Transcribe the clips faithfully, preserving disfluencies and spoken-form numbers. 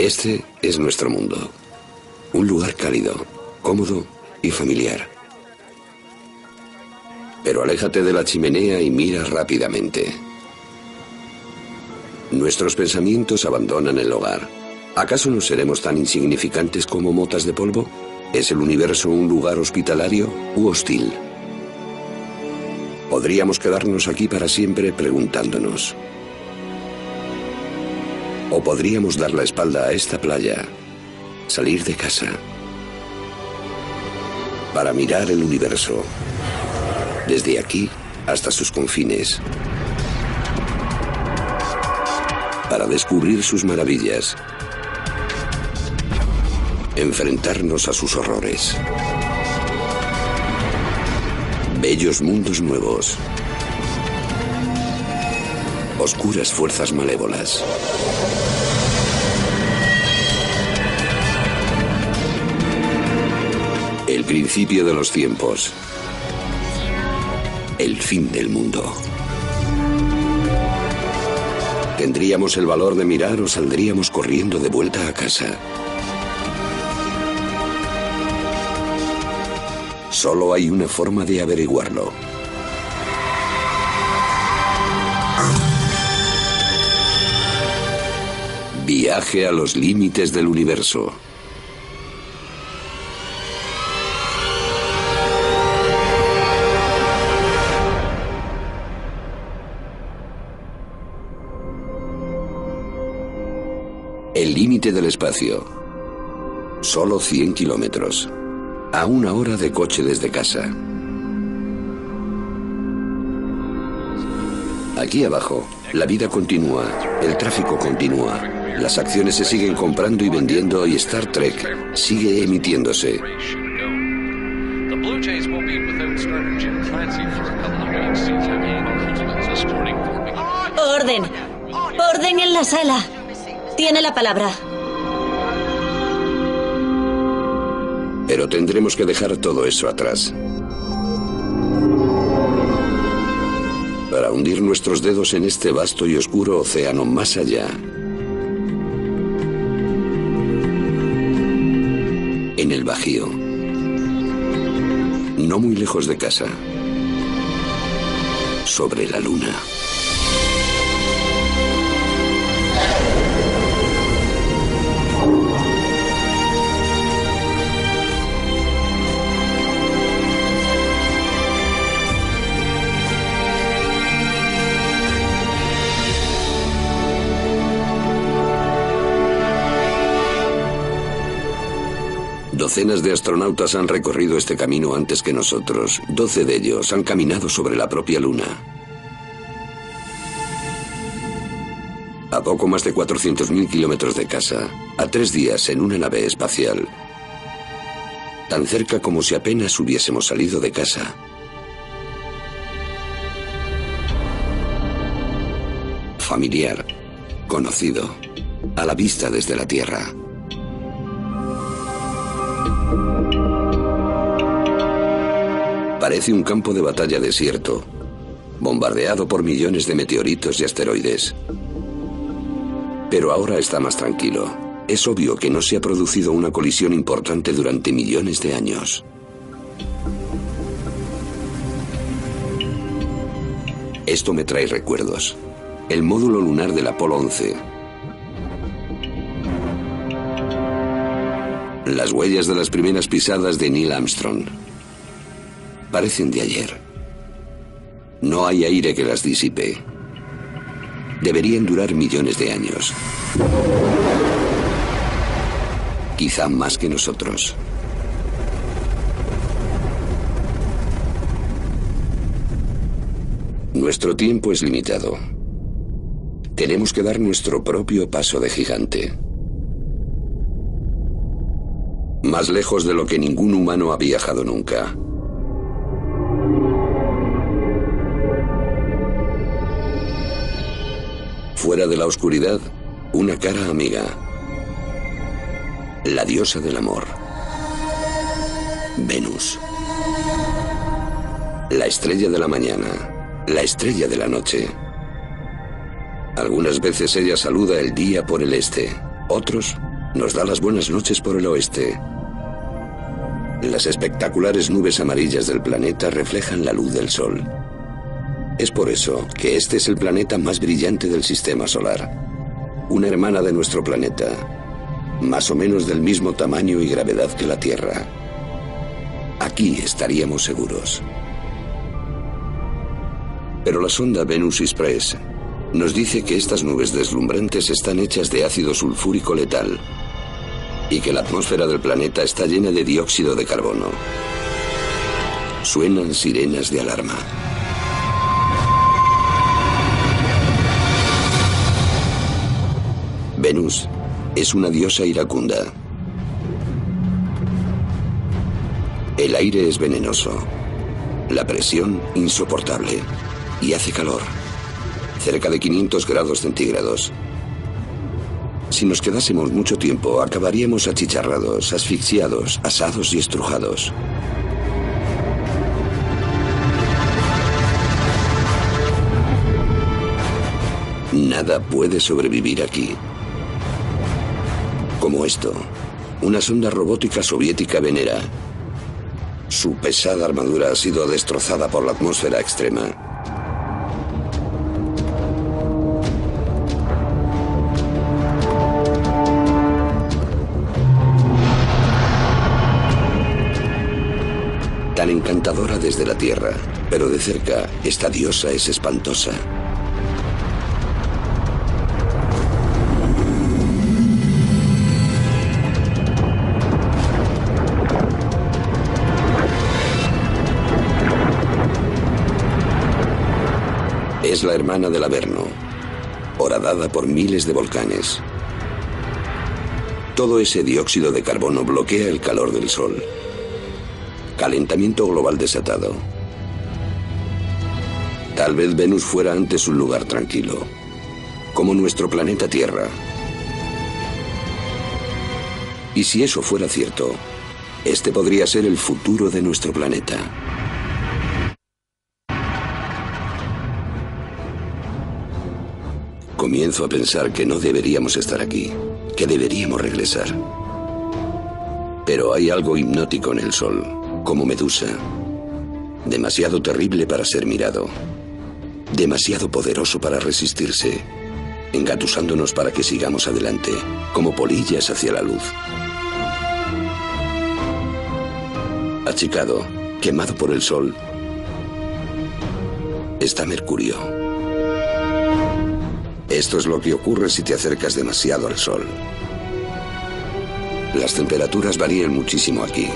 Este es nuestro mundo. Un lugar cálido, cómodo y familiar. Pero aléjate de la chimenea y mira rápidamente. Nuestros pensamientos abandonan el hogar. ¿Acaso no seremos tan insignificantes como motas de polvo? ¿Es el universo un lugar hospitalario u hostil? Podríamos quedarnos aquí para siempre preguntándonos. O podríamos dar la espalda a esta playa, salir de casa, para mirar el universo, desde aquí hasta sus confines, para descubrir sus maravillas, enfrentarnos a sus horrores. Bellos mundos nuevos. Oscuras fuerzas malévolas. El principio de los tiempos. El fin del mundo. ¿Tendríamos el valor de mirar o saldríamos corriendo de vuelta a casa? Solo hay una forma de averiguarlo. Viaje a los límites del universo. El límite del espacio. Solo cien kilómetros. A una hora de coche desde casa. Aquí abajo, la vida continúa, el tráfico continúa, las acciones se siguen comprando y vendiendo y Star Trek sigue emitiéndose. Orden, orden en la sala. Tiene la palabra. Pero tendremos que dejar todo eso atrás. Para hundir nuestros dedos en este vasto y oscuro océano más allá. En el Bajío. No muy lejos de casa. Sobre la luna. Docenas de astronautas han recorrido este camino antes que nosotros. Doce de ellos han caminado sobre la propia Luna. A poco más de cuatrocientos mil kilómetros de casa, a tres días en una nave espacial. Tan cerca como si apenas hubiésemos salido de casa. Familiar, conocido, a la vista desde la Tierra. Parece un campo de batalla desierto, bombardeado por millones de meteoritos y asteroides. Pero ahora está más tranquilo. Es obvio que no se ha producido una colisión importante durante millones de años. Esto me trae recuerdos. El módulo lunar del Apolo once. Las huellas de las primeras pisadas de Neil Armstrong. Parecen de ayer. No hay aire que las disipe. Deberían durar millones de años. Quizá más que nosotros. Nuestro tiempo es limitado. Tenemos que dar nuestro propio paso de gigante. Más lejos de lo que ningún humano ha viajado nunca. Fuera de la oscuridad, una cara amiga. La diosa del amor. Venus. La estrella de la mañana. La estrella de la noche. Algunas veces ella saluda el día por el este. Otros nos da las buenas noches por el oeste. Las espectaculares nubes amarillas del planeta reflejan la luz del sol. Es por eso que este es el planeta más brillante del sistema solar. Una hermana de nuestro planeta, más o menos del mismo tamaño y gravedad que la Tierra. Aquí estaríamos seguros. Pero la sonda Venus Express nos dice que estas nubes deslumbrantes están hechas de ácido sulfúrico letal y que la atmósfera del planeta está llena de dióxido de carbono. Suenan sirenas de alarma. Venus es una diosa iracunda. El aire es venenoso, la presión insoportable y hace calor, cerca de quinientos grados centígrados. Si nos quedásemos mucho tiempo, acabaríamos achicharrados, asfixiados, asados y estrujados. Nada puede sobrevivir aquí. Como esto, una sonda robótica soviética Venera. Su pesada armadura ha sido destrozada por la atmósfera extrema. Tan encantadora desde la Tierra, pero de cerca, esta diosa es espantosa. Es la hermana del Averno, horadada por miles de volcanes. Todo ese dióxido de carbono bloquea el calor del sol. Calentamiento global desatado. Tal vez Venus fuera antes un lugar tranquilo, como nuestro planeta Tierra. Y si eso fuera cierto, este podría ser el futuro de nuestro planeta. Comienzo a pensar que no deberíamos estar aquí, que deberíamos regresar. Pero hay algo hipnótico en el sol, como Medusa. Demasiado terrible para ser mirado. Demasiado poderoso para resistirse, engatusándonos para que sigamos adelante, como polillas hacia la luz. Achicado, quemado por el sol, está Mercurio. Esto es lo que ocurre si te acercas demasiado al sol. Las temperaturas varían muchísimo aquí.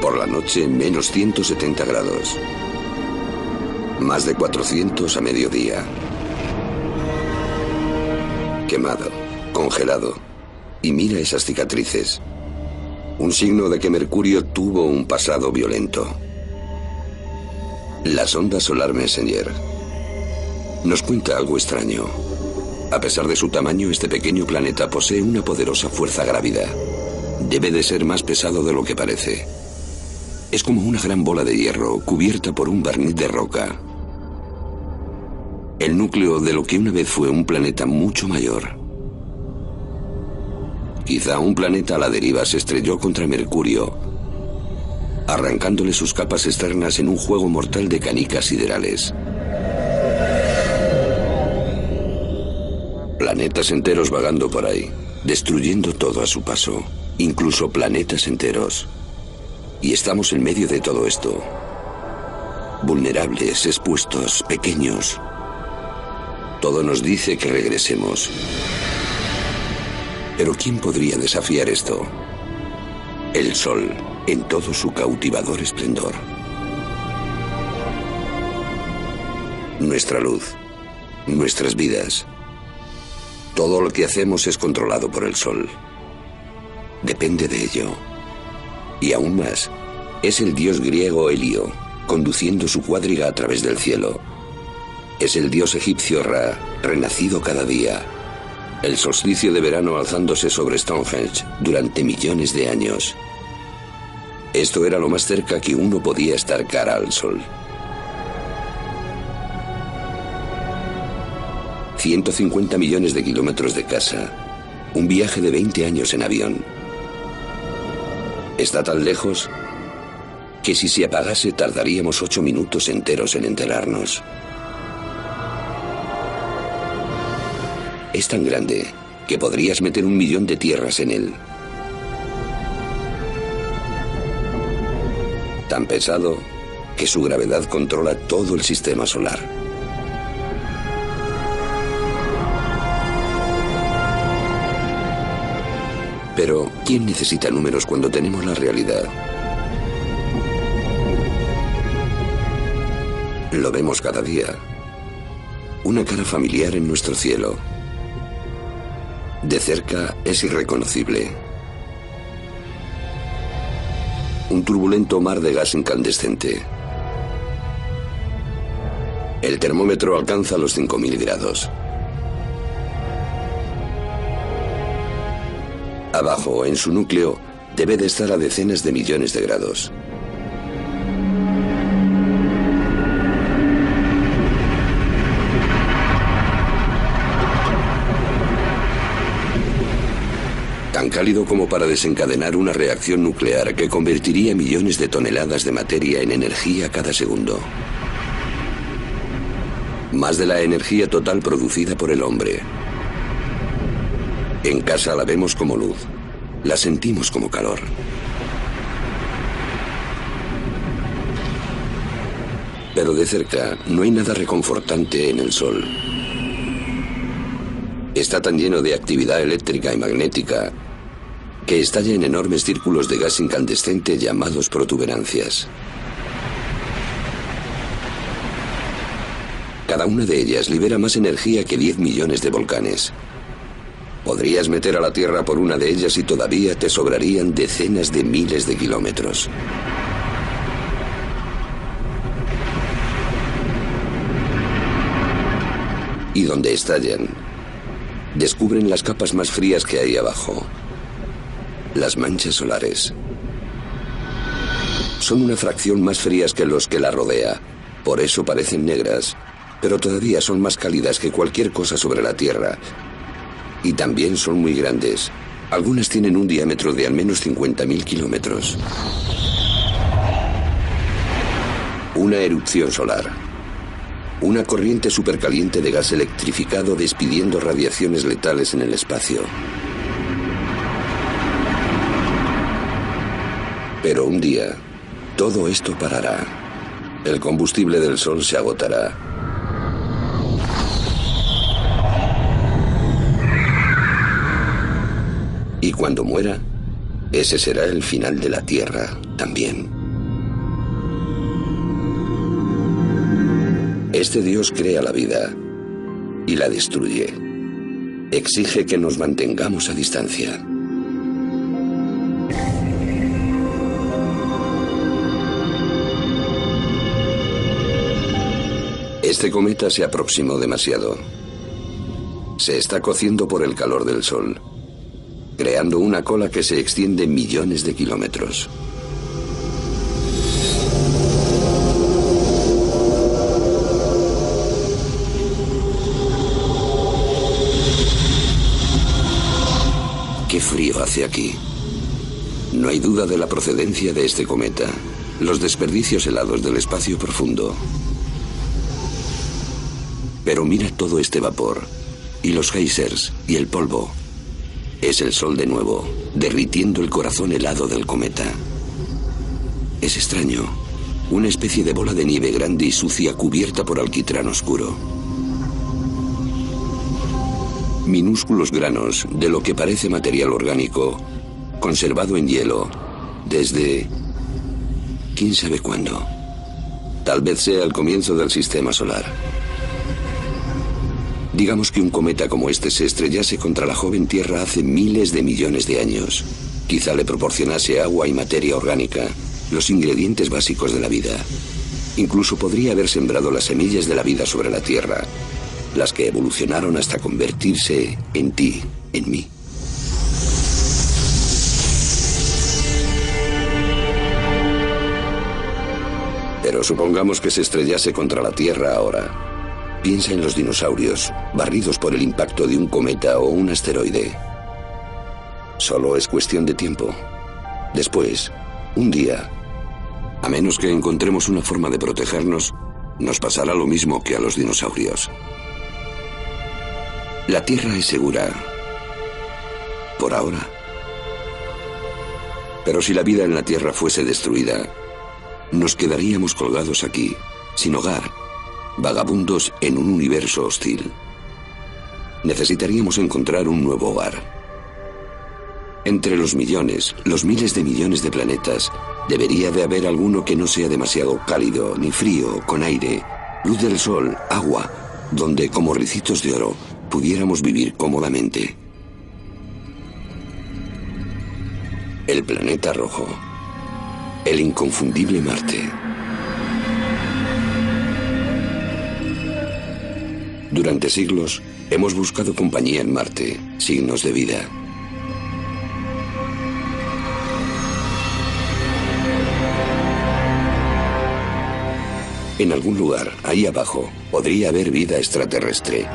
Por la noche, menos ciento setenta grados. Más de cuatrocientos a mediodía. Quemado, congelado. Y mira esas cicatrices. Un signo de que Mercurio tuvo un pasado violento. La sonda solar Messenger nos cuenta algo extraño. A pesar de su tamaño, este pequeño planeta posee una poderosa fuerza grávida. Debe de ser más pesado de lo que parece. Es como una gran bola de hierro cubierta por un barniz de roca. El núcleo de lo que una vez fue un planeta mucho mayor. Quizá un planeta a la deriva se estrelló contra Mercurio, arrancándole sus capas externas en un juego mortal de canicas siderales. Planetas enteros vagando por ahí, destruyendo todo a su paso, incluso planetas enteros. Y estamos en medio de todo esto. Vulnerables, expuestos, pequeños. Todo nos dice que regresemos. Pero ¿quién podría desafiar esto? El sol, en todo su cautivador esplendor. Nuestra luz, nuestras vidas. Todo lo que hacemos es controlado por el sol. Depende de ello. Y aún más, es el dios griego Helio, conduciendo su cuadriga a través del cielo. Es el dios egipcio Ra, renacido cada día. El solsticio de verano alzándose sobre Stonehenge durante millones de años. Esto era lo más cerca que uno podía estar cara al sol. ciento cincuenta millones de kilómetros de casa, Un viaje de veinte años en avión. Está tan lejos que si se apagase tardaríamos ocho minutos enteros en enterarnos. Es tan grande que podrías meter un millón de tierras en él. Tan pesado que su gravedad controla todo el sistema solar. Pero, ¿quién necesita números cuando tenemos la realidad? Lo vemos cada día. Una cara familiar en nuestro cielo. De cerca es irreconocible. Un turbulento mar de gas incandescente. El termómetro alcanza los cinco mil grados. Abajo, en su núcleo, debe de estar a decenas de millones de grados. Tan cálido como para desencadenar una reacción nuclear que convertiría millones de toneladas de materia en energía cada segundo. Más de la energía total producida por el hombre. En casa la vemos como luz, la sentimos como calor. Pero de cerca no hay nada reconfortante en el sol. Está tan lleno de actividad eléctrica y magnética que estalla en enormes círculos de gas incandescente llamados protuberancias. Cada una de ellas libera más energía que diez millones de volcanes. Podrías meter a la Tierra por una de ellas y todavía te sobrarían decenas de miles de kilómetros. Y donde estallan, descubren las capas más frías que hay abajo. Las manchas solares. Son una fracción más frías que los que la rodea. Por eso parecen negras, pero todavía son más cálidas que cualquier cosa sobre la Tierra. Y también son muy grandes. Algunas tienen un diámetro de al menos cincuenta mil kilómetros. Una erupción solar. Una corriente supercaliente de gas electrificado despidiendo radiaciones letales en el espacio. Pero un día, todo esto parará. El combustible del sol se agotará. Y cuando muera, ese será el final de la Tierra también. Este Dios crea la vida y la destruye. Exige que nos mantengamos a distancia. Este cometa se aproximó demasiado. Se está cociendo por el calor del sol, creando una cola que se extiende millones de kilómetros. Qué frío hace aquí. No hay duda de la procedencia de este cometa, los desperdicios helados del espacio profundo. Pero mira todo este vapor, y los géisers, y el polvo. Es el sol de nuevo, derritiendo el corazón helado del cometa. Es extraño, una especie de bola de nieve grande y sucia cubierta por alquitrán oscuro. Minúsculos granos de lo que parece material orgánico, conservado en hielo, desde quién sabe cuándo. Tal vez sea el comienzo del sistema solar. Digamos que un cometa como este se estrellase contra la joven Tierra hace miles de millones de años. Quizá le proporcionase agua y materia orgánica, los ingredientes básicos de la vida. Incluso podría haber sembrado las semillas de la vida sobre la Tierra, las que evolucionaron hasta convertirse en ti, en mí. Pero supongamos que se estrellase contra la Tierra ahora. Piensa en los dinosaurios, barridos por el impacto de un cometa o un asteroide. Solo es cuestión de tiempo. Después, un día, a menos que encontremos una forma de protegernos, nos pasará lo mismo que a los dinosaurios. La Tierra es segura. Por ahora. Pero si la vida en la Tierra fuese destruida, nos quedaríamos colgados aquí, sin hogar, vagabundos en un universo hostil. Necesitaríamos encontrar un nuevo hogar. Entre los millones, los miles de millones de planetas, debería de haber alguno que no sea demasiado cálido, ni frío, con aire, luz del sol, agua, donde, como ricitos de oro, pudiéramos vivir cómodamente. El planeta rojo. El inconfundible Marte. Durante siglos, hemos buscado compañía en Marte, signos de vida. En algún lugar, ahí abajo, podría haber vida extraterrestre.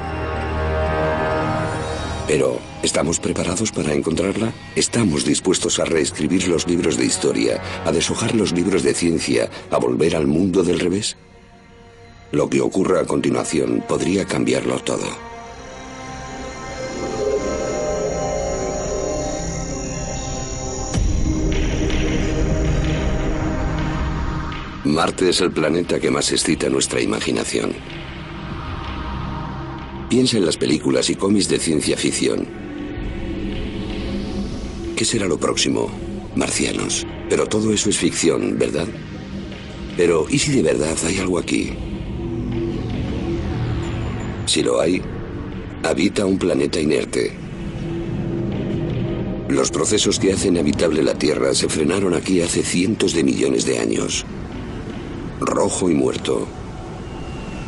Pero, ¿estamos preparados para encontrarla? ¿Estamos dispuestos a reescribir los libros de historia, a deshojar los libros de ciencia, a volver al mundo del revés? Lo que ocurra a continuación podría cambiarlo todo. Marte es el planeta que más excita nuestra imaginación. Piensa en las películas y cómics de ciencia ficción. ¿Qué será lo próximo? Marcianos. Pero todo eso es ficción, ¿verdad? Pero, ¿y si de verdad hay algo aquí? Si lo hay, habita un planeta inerte. Los procesos que hacen habitable la Tierra se frenaron aquí hace cientos de millones de años. Rojo y muerto.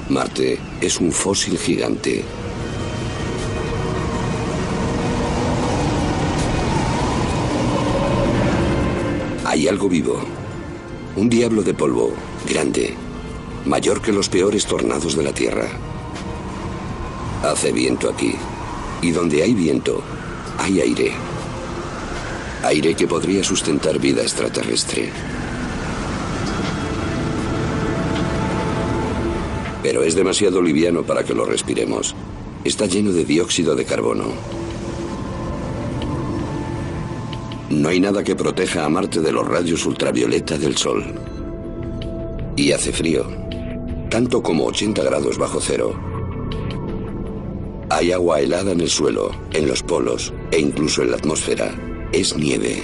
Marte es un fósil gigante. Hay algo vivo. Un diablo de polvo, grande, mayor que los peores tornados de la Tierra. Hace viento aquí. Y donde hay viento, hay aire. Aire que podría sustentar vida extraterrestre. Pero es demasiado liviano para que lo respiremos. Está lleno de dióxido de carbono. No hay nada que proteja a Marte de los rayos ultravioleta del Sol. Y hace frío, tanto como ochenta grados bajo cero. Hay agua helada en el suelo, en los polos e incluso en la atmósfera. Es nieve.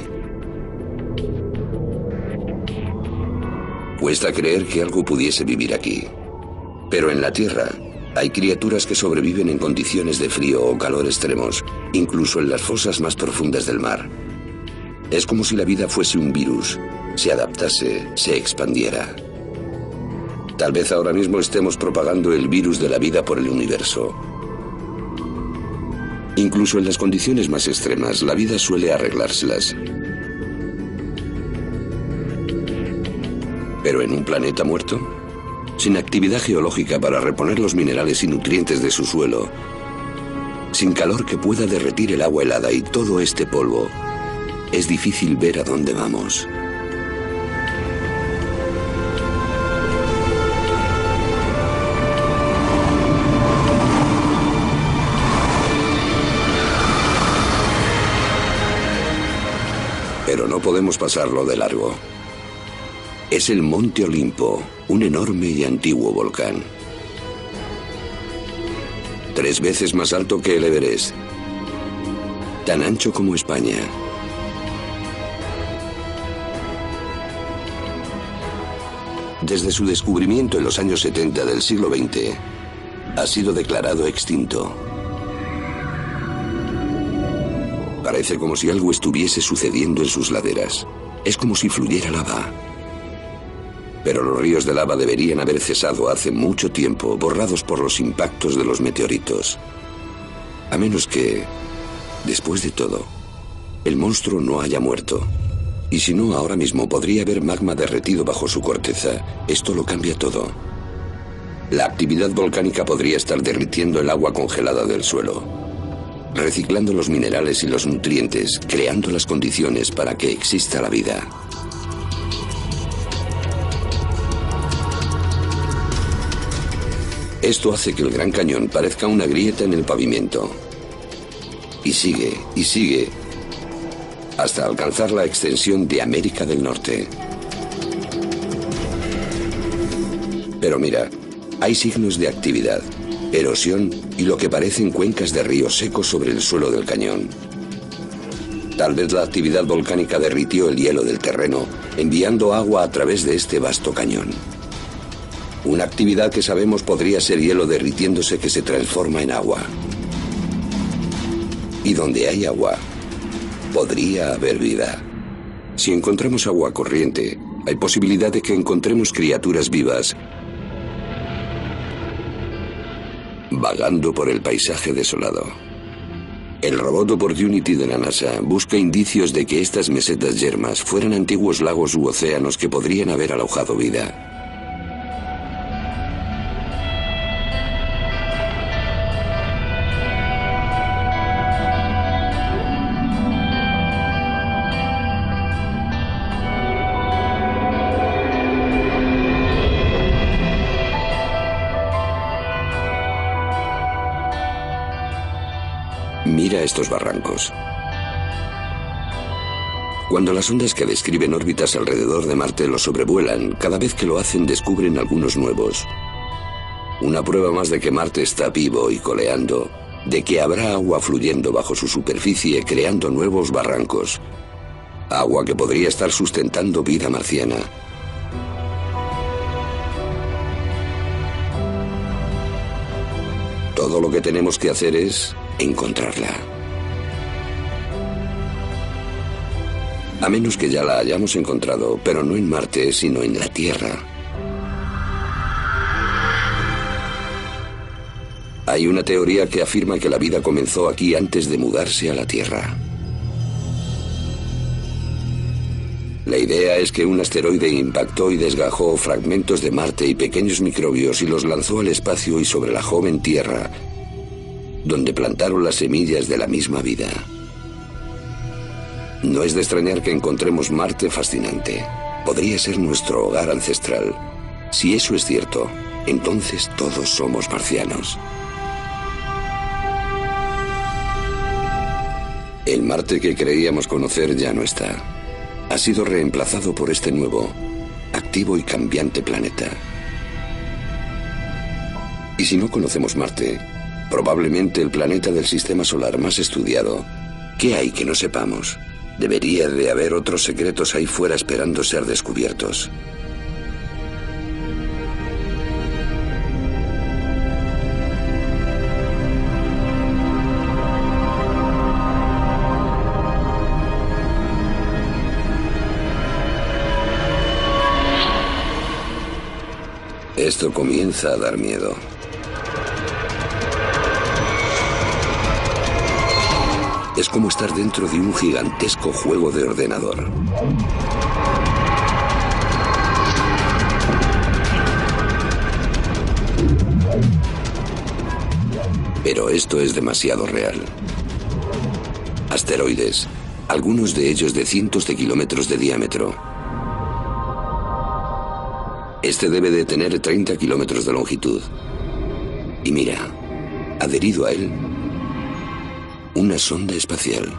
Cuesta creer que algo pudiese vivir aquí. Pero en la Tierra hay criaturas que sobreviven en condiciones de frío o calor extremos, incluso en las fosas más profundas del mar. Es como si la vida fuese un virus, se adaptase, se expandiera. Tal vez ahora mismo estemos propagando el virus de la vida por el universo. Incluso en las condiciones más extremas, la vida suele arreglárselas. ¿Pero en un planeta muerto? Sin actividad geológica para reponer los minerales y nutrientes de su suelo, sin calor que pueda derretir el agua helada y todo este polvo, es difícil ver a dónde vamos. Pero no podemos pasarlo de largo. Es el Monte Olimpo, un enorme y antiguo volcán. Tres veces más alto que el Everest. Tan ancho como España. Desde su descubrimiento en los años setenta del siglo veinte, ha sido declarado extinto. Parece como si algo estuviese sucediendo en sus laderas. Es como si fluyera lava. Pero los ríos de lava deberían haber cesado hace mucho tiempo, borrados por los impactos de los meteoritos. A menos que, después de todo, el monstruo no haya muerto. Y si no, ahora mismo podría haber magma derretido bajo su corteza. Esto lo cambia todo. La actividad volcánica podría estar derritiendo el agua congelada del suelo. reciclando los minerales y los nutrientes, creando las condiciones para que exista la vida. Esto hace que el Gran Cañón parezca una grieta en el pavimento. Y sigue, y sigue, hasta alcanzar la extensión de América del Norte. Pero mira, hay signos de actividad, erosión y lo que parecen cuencas de ríos secos sobre el suelo del cañón. Tal vez la actividad volcánica derritió el hielo del terreno, enviando agua a través de este vasto cañón. Una actividad que sabemos podría ser hielo derritiéndose que se transforma en agua. Y donde hay agua, podría haber vida. Si encontramos agua corriente, hay posibilidad de que encontremos criaturas vivas vagando por el paisaje desolado. El robot Opportunity de la NASA busca indicios de que estas mesetas yermas fueran antiguos lagos u océanos que podrían haber alojado vida. Mira estos barrancos. Cuando las ondas que describen órbitas alrededor de Marte lo sobrevuelan, cada vez que lo hacen descubren algunos nuevos. Una prueba más de que Marte está vivo y coleando, de que habrá agua fluyendo bajo su superficie creando nuevos barrancos. Agua que podría estar sustentando vida marciana. Todo lo que tenemos que hacer es encontrarla. A menos que ya la hayamos encontrado, pero no en Marte, sino en la Tierra. Hay una teoría que afirma que la vida comenzó aquí antes de mudarse a la Tierra. La idea es que un asteroide impactó y desgajó fragmentos de Marte y pequeños microbios y los lanzó al espacio y sobre la joven Tierra, donde plantaron las semillas de la misma vida. No es de extrañar que encontremos Marte fascinante. Podría ser nuestro hogar ancestral. Si eso es cierto, entonces todos somos marcianos. El Marte que creíamos conocer ya no está. Ha sido reemplazado por este nuevo, activo y cambiante planeta. Y si no conocemos Marte, probablemente el planeta del sistema solar más estudiado. ¿Qué hay que no sepamos? Debería de haber otros secretos ahí fuera esperando ser descubiertos. Esto comienza a dar miedo. Es como estar dentro de un gigantesco juego de ordenador. Pero esto es demasiado real. Asteroides, algunos de ellos de cientos de kilómetros de diámetro. Este debe de tener treinta kilómetros de longitud. Y mira, adherido a él, una sonda espacial.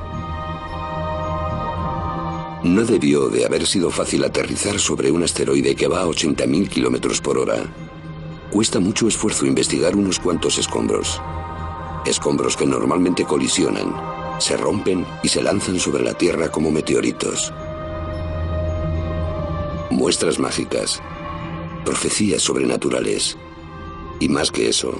No debió de haber sido fácil aterrizar sobre un asteroide que va a ochenta mil kilómetros por hora. Cuesta mucho esfuerzo investigar unos cuantos escombros. Escombros que normalmente colisionan, se rompen y se lanzan sobre la Tierra como meteoritos. Muestras mágicas, profecías sobrenaturales y más que eso.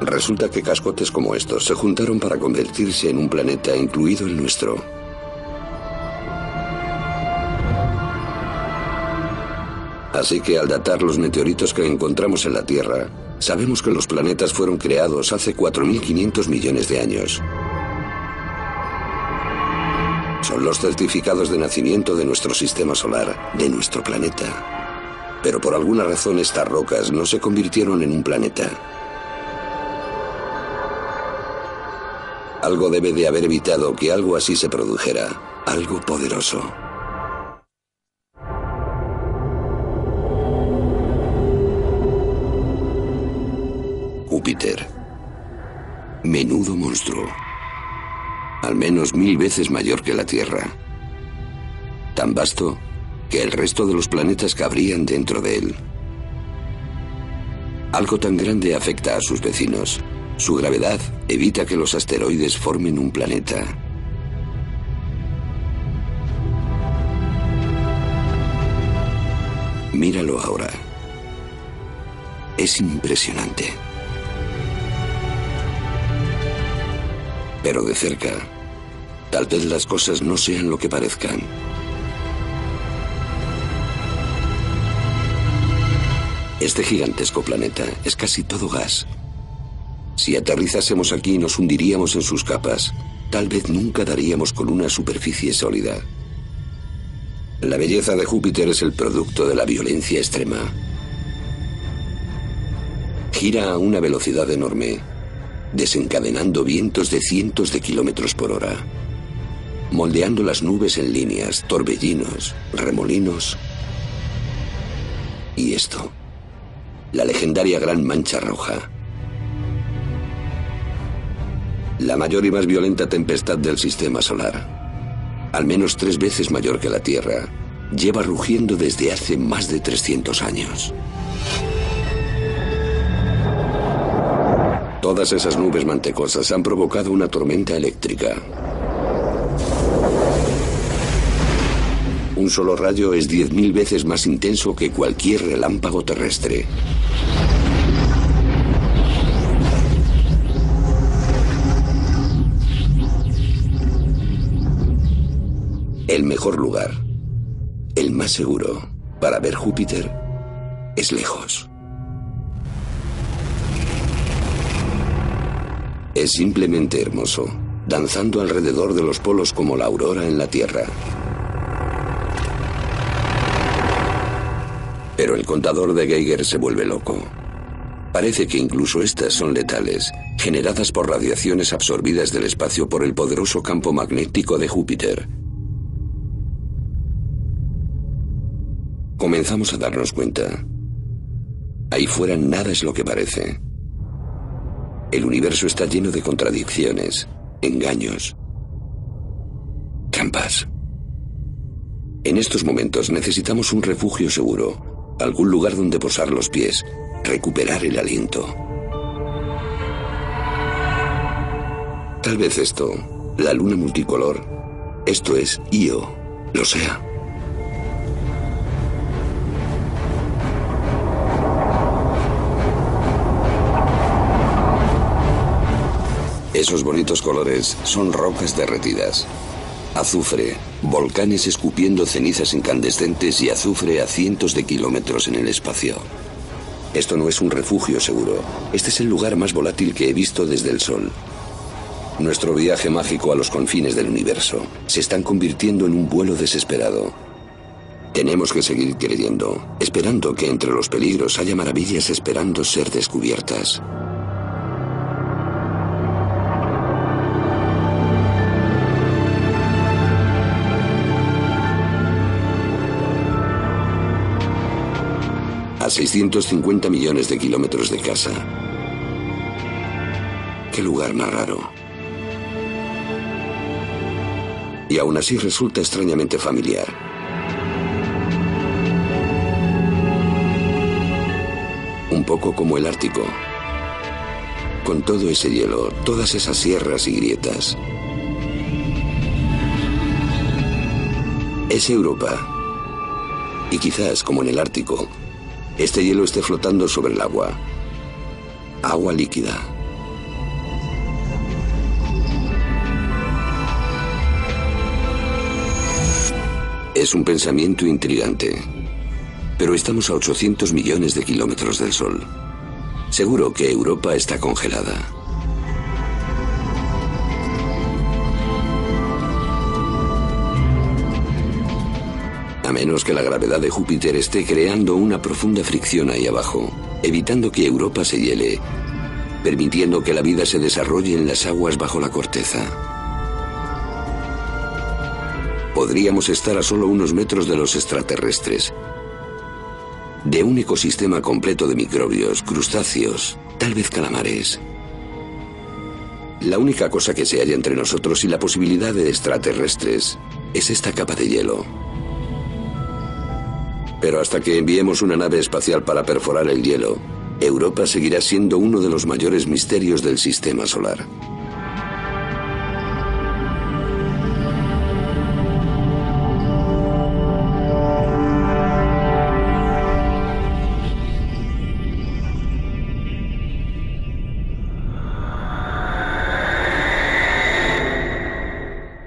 Resulta que cascotes como estos se juntaron para convertirse en un planeta, incluido el nuestro. Así que al datar los meteoritos que encontramos en la Tierra, sabemos que los planetas fueron creados hace cuatro mil quinientos millones de años. Son los certificados de nacimiento de nuestro sistema solar, de nuestro planeta. Pero por alguna razón estas rocas no se convirtieron en un planeta. Algo debe de haber evitado que algo así se produjera, algo poderoso. Júpiter. Menudo monstruo. Al menos mil veces mayor que la Tierra. Tan vasto que el resto de los planetas cabrían dentro de él. Algo tan grande afecta a sus vecinos. Su gravedad evita que los asteroides formen un planeta. Míralo ahora. Es impresionante. Pero de cerca, tal vez las cosas no sean lo que parezcan. Este gigantesco planeta es casi todo gas. Si aterrizásemos aquí nos hundiríamos en sus capas. Tal vez nunca daríamos con una superficie sólida. La belleza de Júpiter es el producto de la violencia extrema. Gira a una velocidad enorme, desencadenando vientos de cientos de kilómetros por hora, moldeando las nubes en líneas, torbellinos, remolinos. Y esto, la legendaria Gran Mancha Roja. La mayor y más violenta tempestad del sistema solar, al menos tres veces mayor que la Tierra, lleva rugiendo desde hace más de trescientos años. Todas esas nubes mantecosas han provocado una tormenta eléctrica. Un solo rayo es diez mil veces más intenso que cualquier relámpago terrestre. El mejor lugar, el más seguro, para ver Júpiter es lejos. Es simplemente hermoso, danzando alrededor de los polos como la aurora en la Tierra. Pero el contador de Geiger se vuelve loco. Parece que incluso estas son letales, generadas por radiaciones absorbidas del espacio por el poderoso campo magnético de Júpiter. Comenzamos a darnos cuenta. Ahí fuera nada es lo que parece. El universo está lleno de contradicciones, engaños, trampas. En estos momentos necesitamos un refugio seguro, algún lugar donde posar los pies, recuperar el aliento. Tal vez esto, la luna multicolor, esto es Io, lo sea. Esos bonitos colores son rocas derretidas, azufre, volcanes escupiendo cenizas incandescentes y azufre a cientos de kilómetros en el espacio. Esto no es un refugio seguro, este es el lugar más volátil que he visto desde el Sol. Nuestro viaje mágico a los confines del universo se están convirtiendo en un vuelo desesperado. Tenemos que seguir creyendo, esperando que entre los peligros haya maravillas esperando ser descubiertas. A seiscientos cincuenta millones de kilómetros de casa. Qué lugar más raro. Y aún así resulta extrañamente familiar. Un poco como el Ártico. Con todo ese hielo, todas esas sierras y grietas. Es Europa. Y quizás, como en el Ártico, este hielo esté flotando sobre el agua. Agua líquida. Es un pensamiento intrigante. Pero estamos a ochocientos millones de kilómetros del Sol. Seguro que Europa está congelada. A menos que la gravedad de Júpiter esté creando una profunda fricción ahí abajo, evitando que Europa se hiele permitiendo que la vida se desarrolle en las aguas bajo la corteza. Podríamos estar a solo unos metros de los extraterrestres, de un ecosistema completo de microbios, crustáceos, tal vez calamares. La única cosa que se halla entre nosotros y la posibilidad de extraterrestres es esta capa de hielo. Pero hasta que enviemos una nave espacial para perforar el hielo, Europa seguirá siendo uno de los mayores misterios del sistema solar.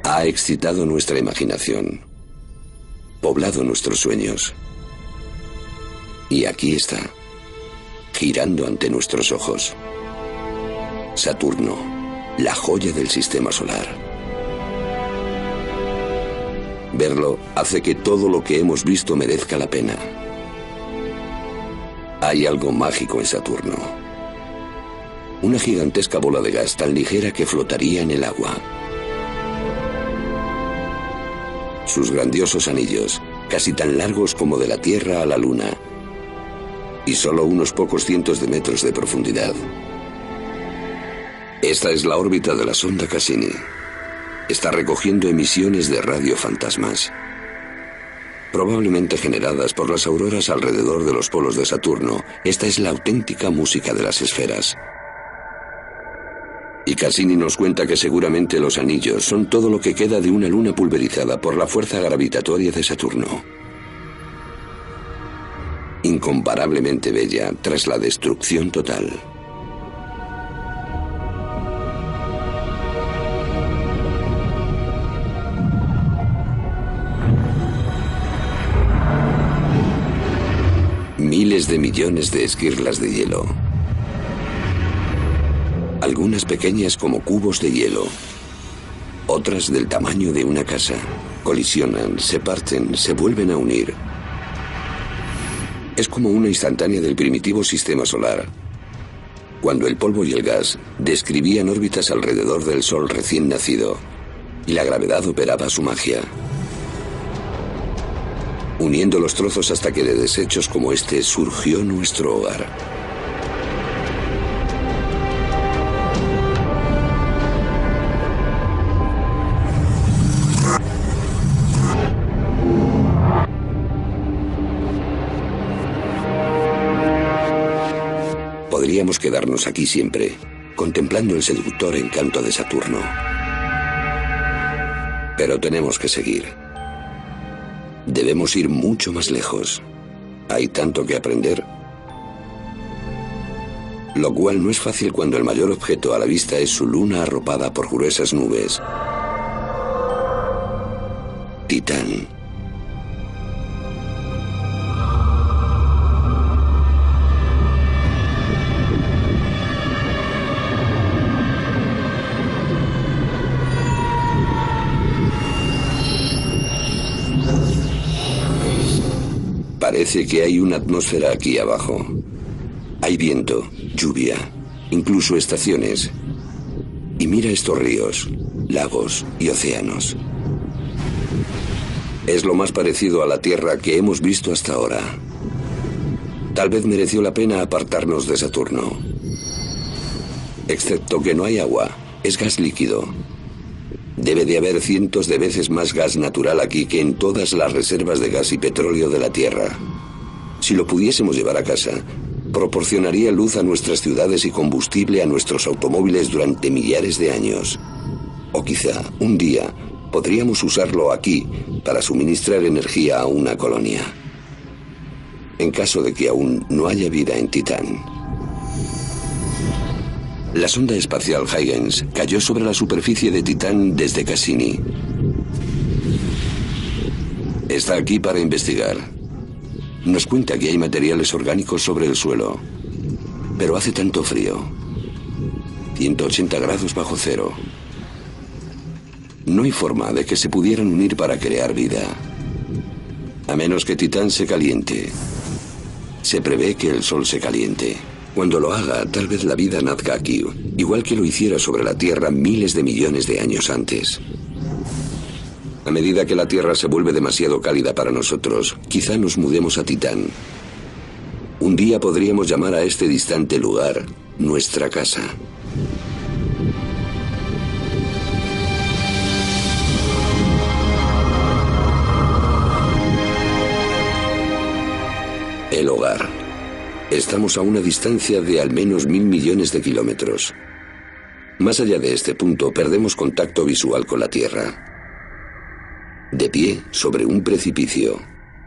Ha excitado nuestra imaginación, poblado nuestros sueños. Y aquí está, girando ante nuestros ojos. Saturno, la joya del sistema solar. Verlo hace que todo lo que hemos visto merezca la pena. Hay algo mágico en Saturno. Una gigantesca bola de gas tan ligera que flotaría en el agua. Sus grandiosos anillos, casi tan largos como de la Tierra a la Luna, y solo unos pocos cientos de metros de profundidad. Esta es la órbita de la sonda Cassini. Está recogiendo emisiones de radiofantasmas, probablemente generadas por las auroras alrededor de los polos de Saturno. Esta es la auténtica música de las esferas. Y Cassini nos cuenta que seguramente los anillos son todo lo que queda de una luna pulverizada por la fuerza gravitatoria de Saturno. Incomparablemente bella tras la destrucción total. Miles de millones de esquirlas de hielo. Algunas pequeñas como cubos de hielo, otras del tamaño de una casa, colisionan, se parten, se vuelven a unir. Es como una instantánea del primitivo sistema solar, cuando el polvo y el gas describían órbitas alrededor del Sol recién nacido y la gravedad operaba su magia, uniendo los trozos hasta que de desechos como este surgió nuestro hogar. Podríamos quedarnos aquí siempre, contemplando el seductor encanto de Saturno. Pero tenemos que seguir. Debemos ir mucho más lejos. Hay tanto que aprender, lo cual no es fácil cuando el mayor objeto a la vista es su luna arropada por gruesas nubes. Titán. Parece que hay una atmósfera aquí abajo. Hay viento, lluvia, incluso estaciones. Y mira estos ríos, lagos y océanos. Es lo más parecido a la Tierra que hemos visto hasta ahora. Tal vez mereció la pena apartarnos de Saturno. Excepto que no hay agua, es gas líquido. Debe de haber cientos de veces más gas natural aquí que en todas las reservas de gas y petróleo de la Tierra. Si lo pudiésemos llevar a casa, proporcionaría luz a nuestras ciudades y combustible a nuestros automóviles durante millares de años. O quizá, un día, podríamos usarlo aquí para suministrar energía a una colonia. En caso de que aún no haya vida en Titán. La sonda espacial Huygens cayó sobre la superficie de Titán desde Cassini. Está aquí para investigar. Nos cuenta que hay materiales orgánicos sobre el suelo, pero hace tanto frío. ciento ochenta grados bajo cero. No hay forma de que se pudieran unir para crear vida, a menos que Titán se caliente. Se prevé que el Sol se caliente. Cuando lo haga, tal vez la vida nazca aquí, igual que lo hiciera sobre la Tierra miles de millones de años antes. A medida que la Tierra se vuelve demasiado cálida para nosotros, quizá nos mudemos a Titán. Un día podríamos llamar a este distante lugar nuestra casa. El hogar. Estamos a una distancia de al menos mil millones de kilómetros. Más allá de este punto, perdemos contacto visual con la Tierra. De pie, sobre un precipicio,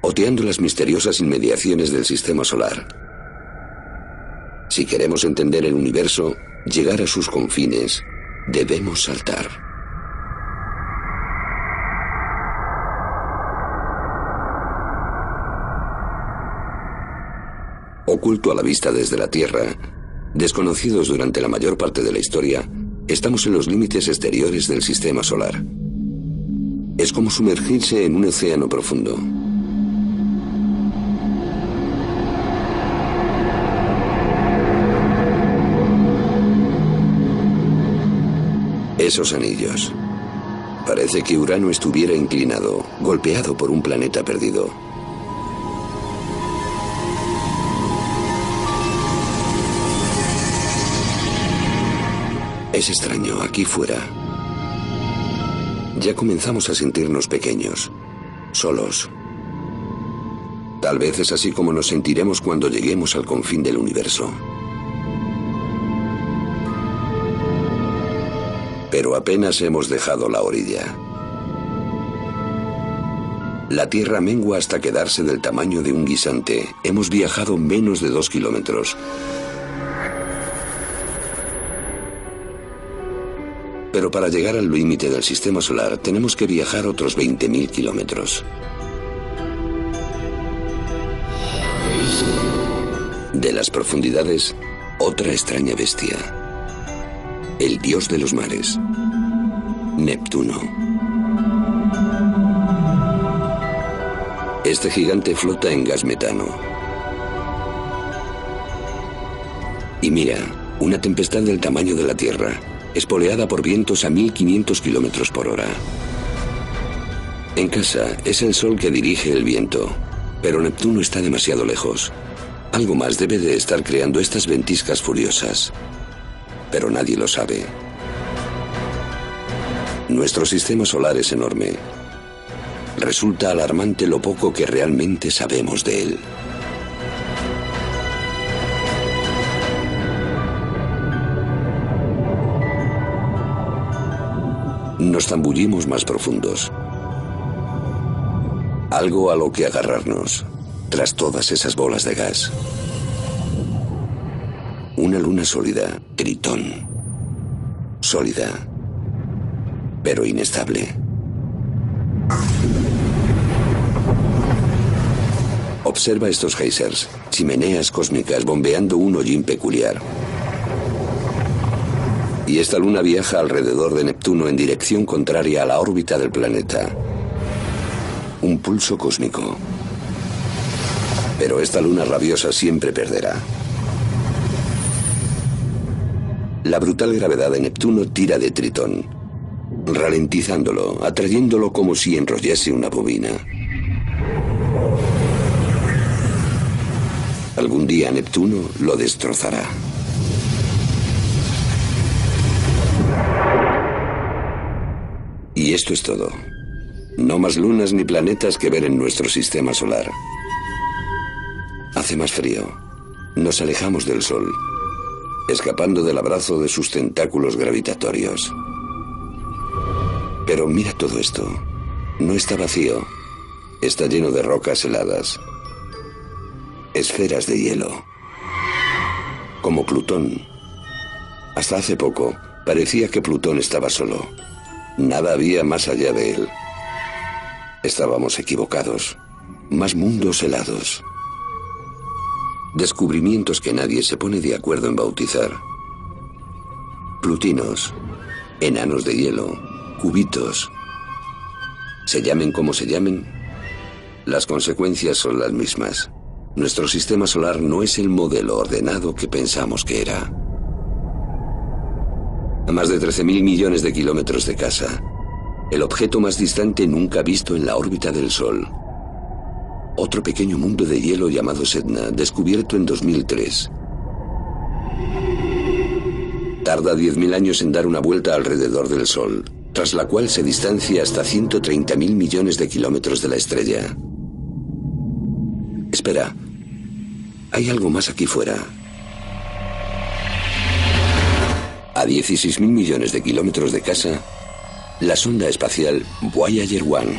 oteando las misteriosas inmediaciones del sistema solar. Si queremos entender el universo, llegar a sus confines, debemos saltar. Oculto a la vista desde la Tierra, desconocidos durante la mayor parte de la historia, estamos en los límites exteriores del sistema solar. Es como sumergirse en un océano profundo. Esos anillos. Parece que Urano estuviera inclinado, golpeado por un planeta perdido. Es extraño, aquí fuera. Ya comenzamos a sentirnos pequeños, solos. Tal vez es así como nos sentiremos cuando lleguemos al confín del universo. Pero apenas hemos dejado la orilla. La Tierra mengua hasta quedarse del tamaño de un guisante. Hemos viajado menos de dos kilómetros. Pero para llegar al límite del sistema solar tenemos que viajar otros veinte mil kilómetros. De las profundidades, otra extraña bestia. El dios de los mares, Neptuno. Este gigante flota en gas metano. Y mira, una tempestad del tamaño de la Tierra, espoleada por vientos a mil quinientos kilómetros por hora. En casa, es el sol que dirige el viento, pero Neptuno está demasiado lejos. Algo más debe de estar creando estas ventiscas furiosas, pero nadie lo sabe. Nuestro sistema solar es enorme. Resulta alarmante lo poco que realmente sabemos de él. Nos zambullimos más profundos. Algo a lo que agarrarnos tras todas esas bolas de gas. Una luna sólida, Tritón. Sólida, pero inestable. Observa estos géisers, chimeneas cósmicas bombeando un hollín peculiar. Y esta luna viaja alrededor de Neptuno en dirección contraria a la órbita del planeta. Un pulso cósmico. Pero esta luna rabiosa siempre perderá. La brutal gravedad de Neptuno tira de Tritón, ralentizándolo, atrayéndolo como si enrollase una bobina. Algún día Neptuno lo destrozará. Y esto es todo. No más lunas ni planetas que ver en nuestro sistema solar. Hace más frío. Nos alejamos del Sol, escapando del abrazo de sus tentáculos gravitatorios. Pero mira todo esto. No está vacío. Está lleno de rocas heladas. Esferas de hielo. Como Plutón. Hasta hace poco, parecía que Plutón estaba solo. Nada había más allá de él. Estábamos equivocados. Más mundos helados. Descubrimientos que nadie se pone de acuerdo en bautizar. Plutinos, enanos de hielo, cubitos. Se llamen como se llamen, las consecuencias son las mismas. Nuestro sistema solar no es el modelo ordenado que pensamos que era. A más de trece mil millones de kilómetros de casa, el objeto más distante nunca visto en la órbita del Sol. Otro pequeño mundo de hielo llamado Sedna, descubierto en dos mil tres. Tarda diez mil años en dar una vuelta alrededor del Sol, tras la cual se distancia hasta ciento treinta mil millones de kilómetros de la estrella. Espera, hay algo más aquí fuera. A dieciséis mil millones de kilómetros de casa, la sonda espacial Voyager uno.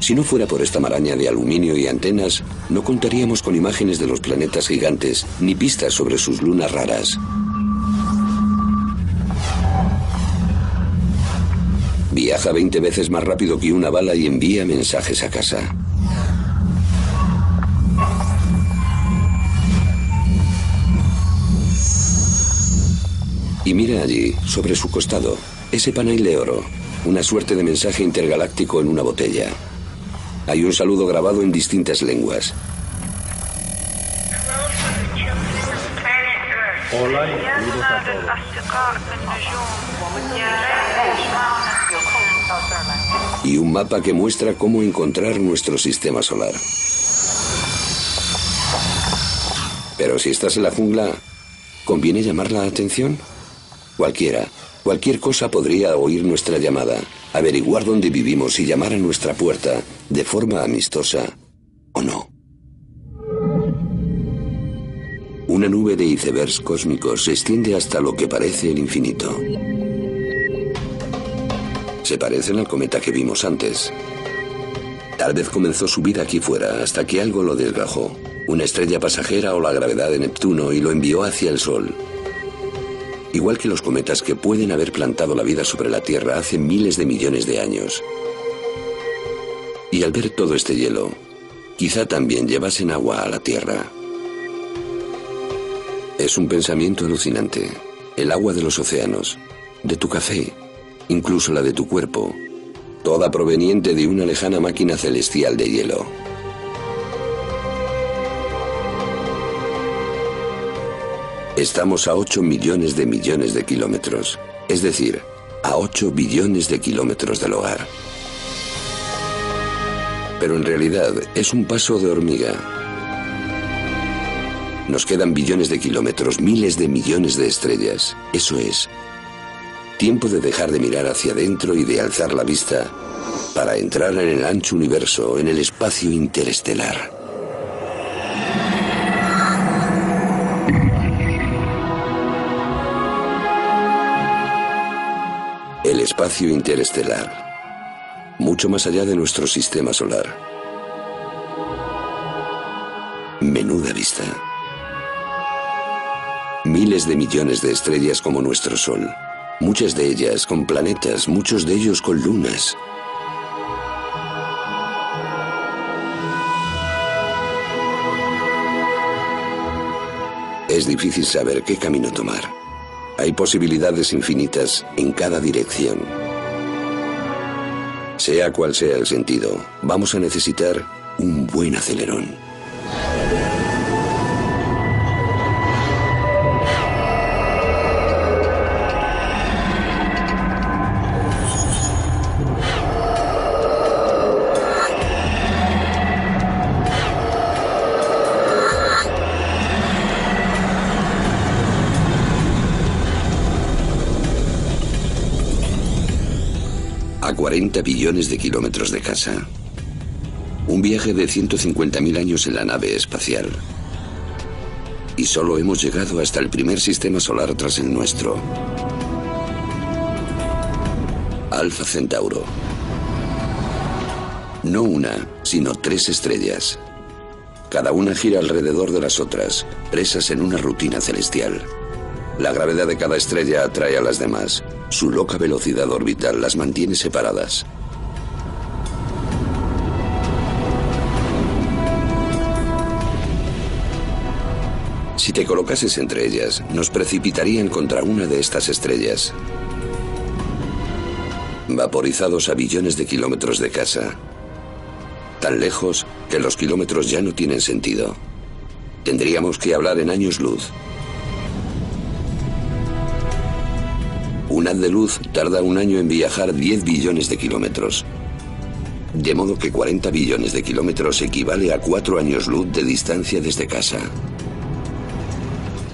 Si no fuera por esta maraña de aluminio y antenas, no contaríamos con imágenes de los planetas gigantes, ni pistas sobre sus lunas raras. Viaja veinte veces más rápido que una bala y envía mensajes a casa. Y mira allí, sobre su costado, ese panel de oro, una suerte de mensaje intergaláctico en una botella. Hay un saludo grabado en distintas lenguas. Hola, y un mapa que muestra cómo encontrar nuestro sistema solar. Pero si estás en la jungla, ¿conviene llamar la atención? Cualquiera, cualquier cosa podría oír nuestra llamada, averiguar dónde vivimos y llamar a nuestra puerta, de forma amistosa o no. Una nube de icebergs cósmicos se extiende hasta lo que parece el infinito. Se parecen al cometa que vimos antes. Tal vez comenzó su vida aquí fuera hasta que algo lo desgajó. Una estrella pasajera o la gravedad de Neptuno y lo envió hacia el Sol. Igual que los cometas que pueden haber plantado la vida sobre la Tierra hace miles de millones de años. Y al ver todo este hielo, quizá también llevasen agua a la Tierra. Es un pensamiento alucinante. El agua de los océanos, de tu café, incluso la de tu cuerpo, toda proveniente de una lejana máquina celestial de hielo. Estamos a ocho millones de millones de kilómetros, es decir, a ocho billones de kilómetros del hogar. Pero en realidad es un paso de hormiga. Nos quedan billones de kilómetros, miles de millones de estrellas, eso es. Tiempo de dejar de mirar hacia adentro y de alzar la vista para entrar en el ancho universo, en el espacio interestelar. El espacio interestelar, mucho más allá de nuestro sistema solar. Menuda vista. Miles de millones de estrellas como nuestro Sol. Muchas de ellas con planetas, muchos de ellos con lunas. Es difícil saber qué camino tomar. Hay posibilidades infinitas en cada dirección. Sea cual sea el sentido, vamos a necesitar un buen acelerón. cuarenta billones de kilómetros de casa. Un viaje de ciento cincuenta mil años en la nave espacial. Y solo hemos llegado hasta el primer sistema solar tras el nuestro. Alfa Centauro. No una, sino tres estrellas. Cada una gira alrededor de las otras, presas en una rutina celestial. La gravedad de cada estrella atrae a las demás. Su loca velocidad orbital las mantiene separadas. Si te colocases entre ellas, nos precipitarían contra una de estas estrellas. Vaporizados a billones de kilómetros de casa, tan lejos que los kilómetros ya no tienen sentido. Tendríamos que hablar en años luz. Un haz de luz tarda un año en viajar diez billones de kilómetros. De modo que cuarenta billones de kilómetros equivale a cuatro años luz de distancia desde casa.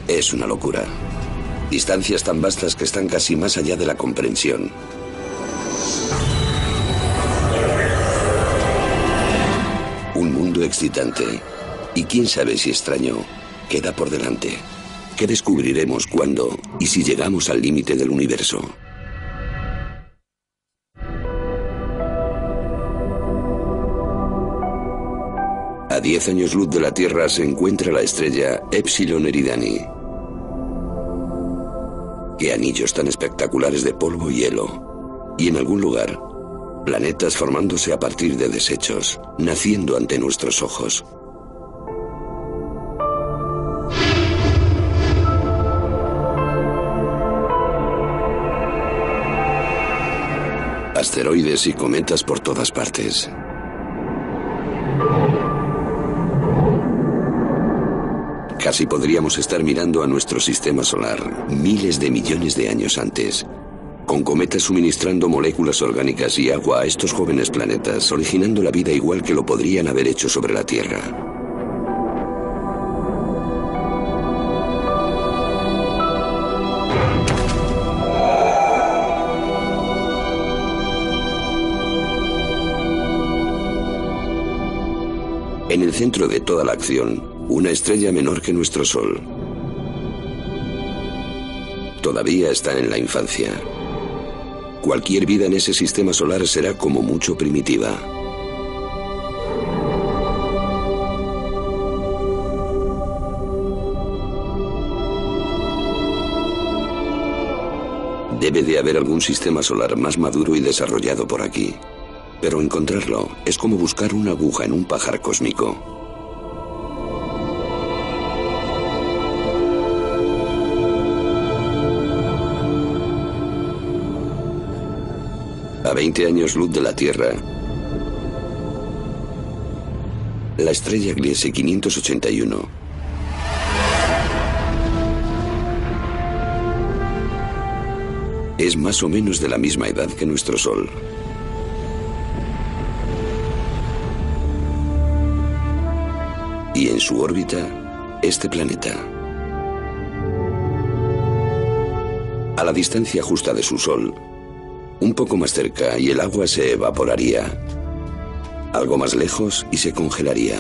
Es una locura. Distancias tan vastas que están casi más allá de la comprensión. Un mundo excitante. Y quién sabe si extraño queda por delante. ¿Qué descubriremos cuando y si llegamos al límite del universo? A diez años luz de la Tierra se encuentra la estrella Epsilon Eridani. ¡Qué anillos tan espectaculares de polvo y hielo! Y en algún lugar, planetas formándose a partir de desechos, naciendo ante nuestros ojos. Asteroides y cometas por todas partes. Casi podríamos estar mirando a nuestro sistema solar miles de millones de años antes, con cometas suministrando moléculas orgánicas y agua a estos jóvenes planetas, originando la vida igual que lo podrían haber hecho sobre la Tierra. En el centro de toda la acción, una estrella menor que nuestro Sol. Todavía está en la infancia. Cualquier vida en ese sistema solar será como mucho primitiva. Debe de haber algún sistema solar más maduro y desarrollado por aquí. Pero encontrarlo es como buscar una aguja en un pajar cósmico. A veinte años luz de la Tierra, la estrella Gliese quinientos ochenta y uno es más o menos de la misma edad que nuestro Sol. Y en su órbita, este planeta. A la distancia justa de su Sol, un poco más cerca y el agua se evaporaría. Algo más lejos y se congelaría.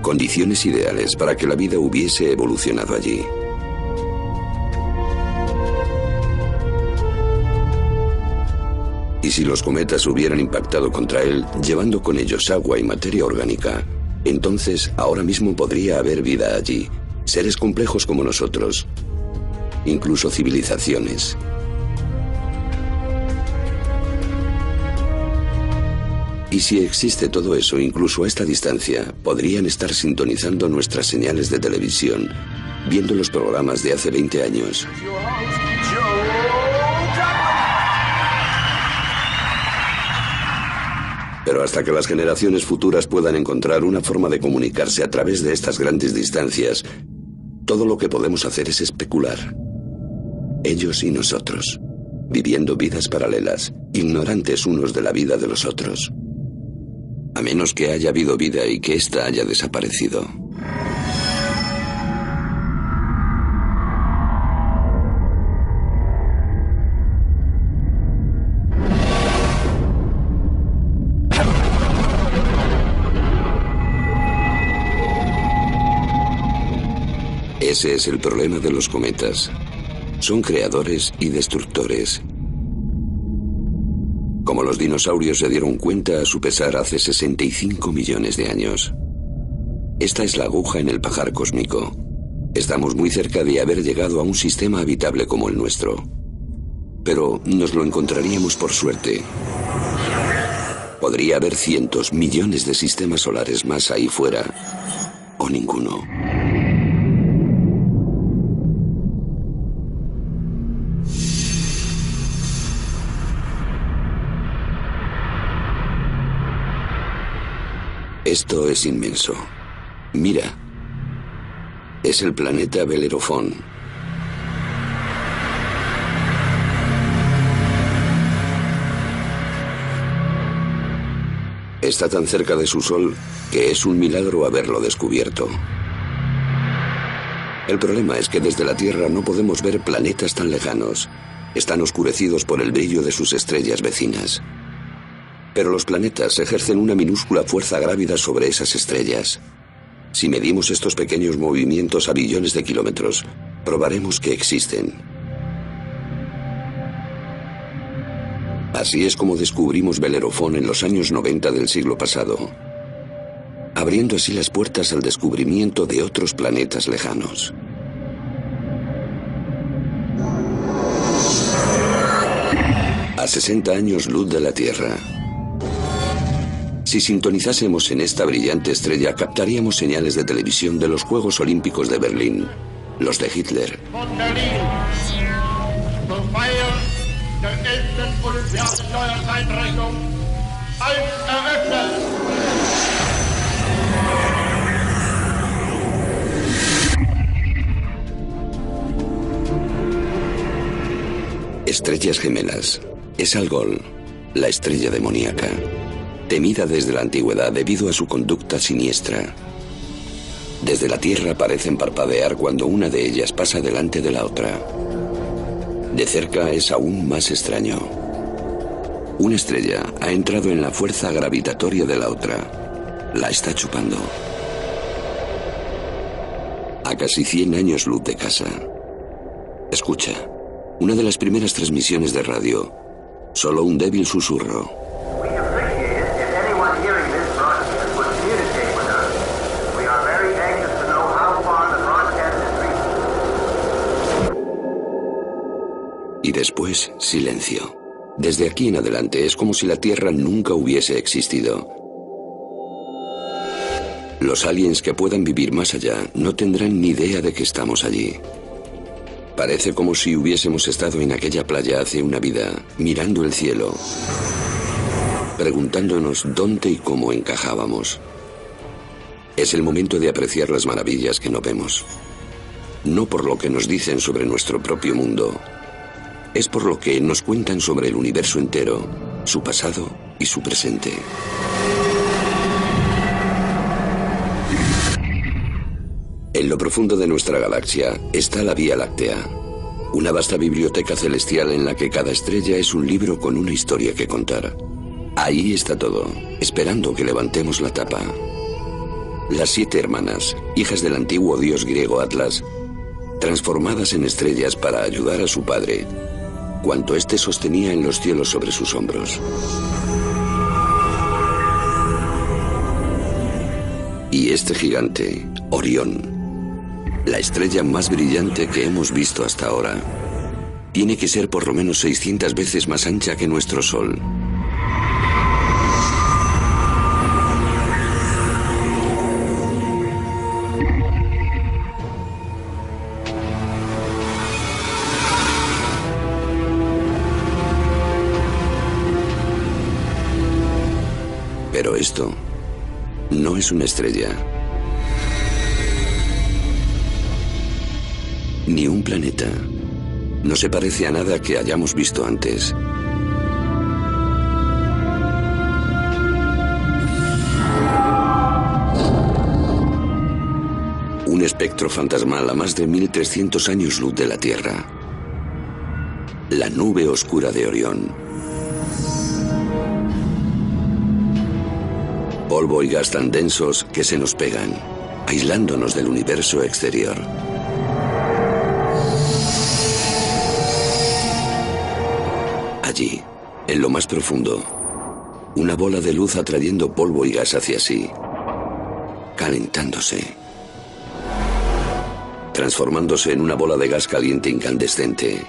Condiciones ideales para que la vida hubiese evolucionado allí. Y si los cometas hubieran impactado contra él, llevando con ellos agua y materia orgánica, entonces ahora mismo podría haber vida allí. Seres complejos como nosotros. Incluso civilizaciones. Y si existe todo eso, incluso a esta distancia, podrían estar sintonizando nuestras señales de televisión, viendo los programas de hace veinte años. Pero hasta que las generaciones futuras puedan encontrar una forma de comunicarse a través de estas grandes distancias, todo lo que podemos hacer es especular. Ellos y nosotros, viviendo vidas paralelas, ignorantes unos de la vida de los otros. A menos que haya habido vida y que ésta haya desaparecido. Ese es el problema de los cometas. Son creadores y destructores. Como los dinosaurios se dieron cuenta a su pesar hace sesenta y cinco millones de años. Esta es la aguja en el pajar cósmico. Estamos muy cerca de haber llegado a un sistema habitable como el nuestro. Pero nos lo encontraríamos por suerte. Podría haber cientos, millones de sistemas solares más ahí fuera, o ninguno. Esto es inmenso. Mira. Es el planeta Belerofón. Está tan cerca de su Sol que es un milagro haberlo descubierto. El problema es que desde la Tierra no podemos ver planetas tan lejanos. Están oscurecidos por el brillo de sus estrellas vecinas. Pero los planetas ejercen una minúscula fuerza grávida sobre esas estrellas. Si medimos estos pequeños movimientos a billones de kilómetros, probaremos que existen. Así es como descubrimos Belerofón en los años noventa del siglo pasado, abriendo así las puertas al descubrimiento de otros planetas lejanos. A sesenta años luz de la Tierra. Si sintonizásemos en esta brillante estrella, captaríamos señales de televisión de los Juegos Olímpicos de Berlín, los de Hitler, estrellas gemelas. Es Algol, la estrella demoníaca, temida desde la antigüedad debido a su conducta siniestra. Desde la Tierra parecen parpadear cuando una de ellas pasa delante de la otra. De cerca es aún más extraño. Una estrella ha entrado en la fuerza gravitatoria de la otra. La está chupando. A casi cien años luz de casa. Escucha, una de las primeras transmisiones de radio. Solo un débil susurro. Y después, silencio. Desde aquí en adelante es como si la Tierra nunca hubiese existido. Los aliens que puedan vivir más allá no tendrán ni idea de que estamos allí. Parece como si hubiésemos estado en aquella playa hace una vida, mirando el cielo, preguntándonos dónde y cómo encajábamos. Es el momento de apreciar las maravillas que no vemos. No por lo que nos dicen sobre nuestro propio mundo. Es por lo que nos cuentan sobre el universo entero, su pasado y su presente. En lo profundo de nuestra galaxia está la Vía Láctea, una vasta biblioteca celestial en la que cada estrella es un libro con una historia que contar. Ahí está todo, esperando que levantemos la tapa. Las siete hermanas, hijas del antiguo dios griego Atlas, transformadas en estrellas para ayudar a su padre, cuanto éste sostenía en los cielos sobre sus hombros. Y este gigante, Orión, la estrella más brillante que hemos visto hasta ahora, tiene que ser por lo menos seiscientas veces más ancha que nuestro Sol. Pero esto no es una estrella, ni un planeta. No se parece a nada que hayamos visto antes. Un espectro fantasmal a más de mil trescientos años luz de la Tierra. La nube oscura de Orión. Polvo y gas tan densos que se nos pegan, aislándonos del universo exterior. Allí, en lo más profundo, una bola de luz atrayendo polvo y gas hacia sí, calentándose, transformándose en una bola de gas caliente incandescente,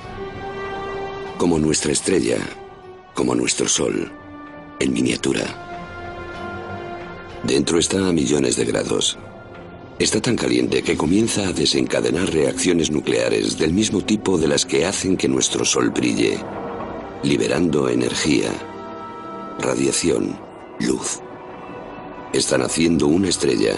como nuestra estrella, como nuestro Sol, en miniatura. Dentro está a millones de grados. Está tan caliente que comienza a desencadenar reacciones nucleares del mismo tipo de las que hacen que nuestro Sol brille, liberando energía, radiación, luz. está naciendo una estrella.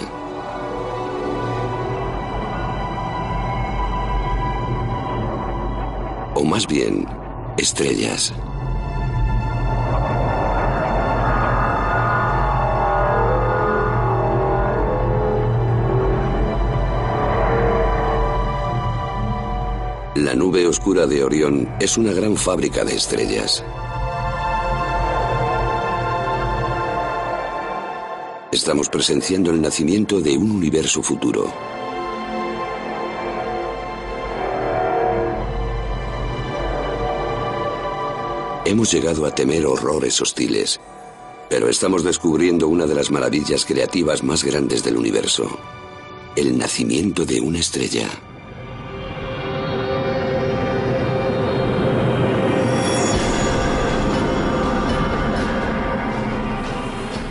O más bien, estrellas. La nube oscura de Orión es una gran fábrica de estrellas. Estamos presenciando el nacimiento de un universo futuro. Hemos llegado a temer horrores hostiles, pero estamos descubriendo una de las maravillas creativas más grandes del universo: el nacimiento de una estrella.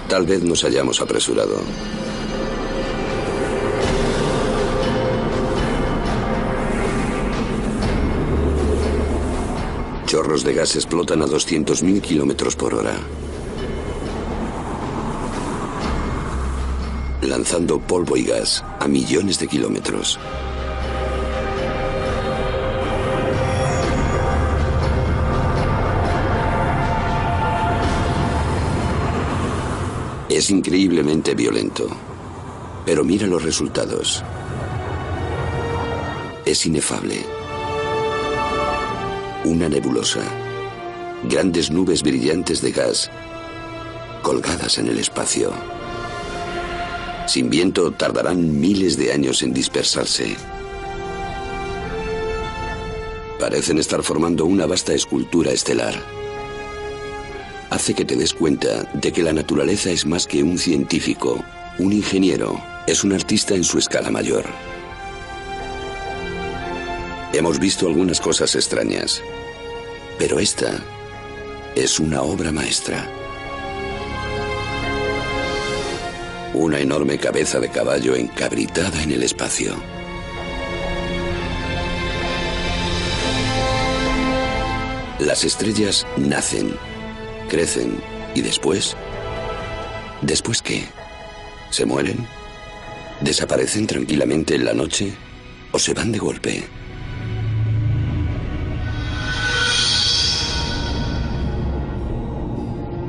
Tal vez nos hayamos apresurado. Chorros de gas explotan a doscientos mil kilómetros por hora, lanzando polvo y gas a millones de kilómetros. Es increíblemente violento, pero mira los resultados. Es inefable. Una nebulosa. Grandes nubes brillantes de gas colgadas en el espacio. Sin viento tardarán miles de años en dispersarse. Parecen estar formando una vasta escultura estelar. Hace que te des cuenta de que la naturaleza es más que un científico, un ingeniero, es un artista en su escala mayor. Hemos visto algunas cosas extrañas, pero esta es una obra maestra. Una enorme cabeza de caballo encabritada en el espacio. Las estrellas nacen, crecen, y después, ¿después qué? ¿Se mueren? ¿Desaparecen tranquilamente en la noche? ¿O se van de golpe?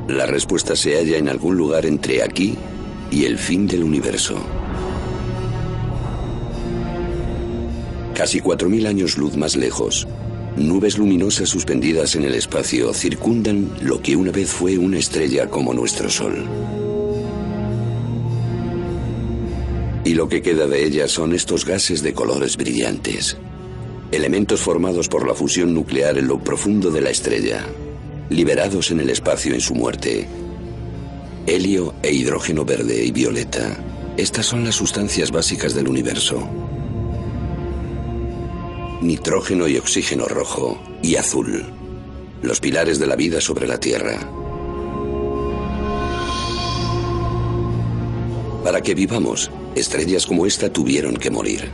La respuesta se halla en algún lugar entre aquí y el fin del universo. Casi cuatro mil años luz más lejos, nubes luminosas suspendidas en el espacio circundan lo que una vez fue una estrella como nuestro Sol. Y lo que queda de ella son estos gases de colores brillantes, elementos formados por la fusión nuclear en lo profundo de la estrella, liberados en el espacio en su muerte. Helio e hidrógeno verde y violeta. Estas son las sustancias básicas del universo. Nitrógeno y oxígeno rojo y azul, los pilares de la vida sobre la Tierra. Para que vivamos, estrellas como esta tuvieron que morir.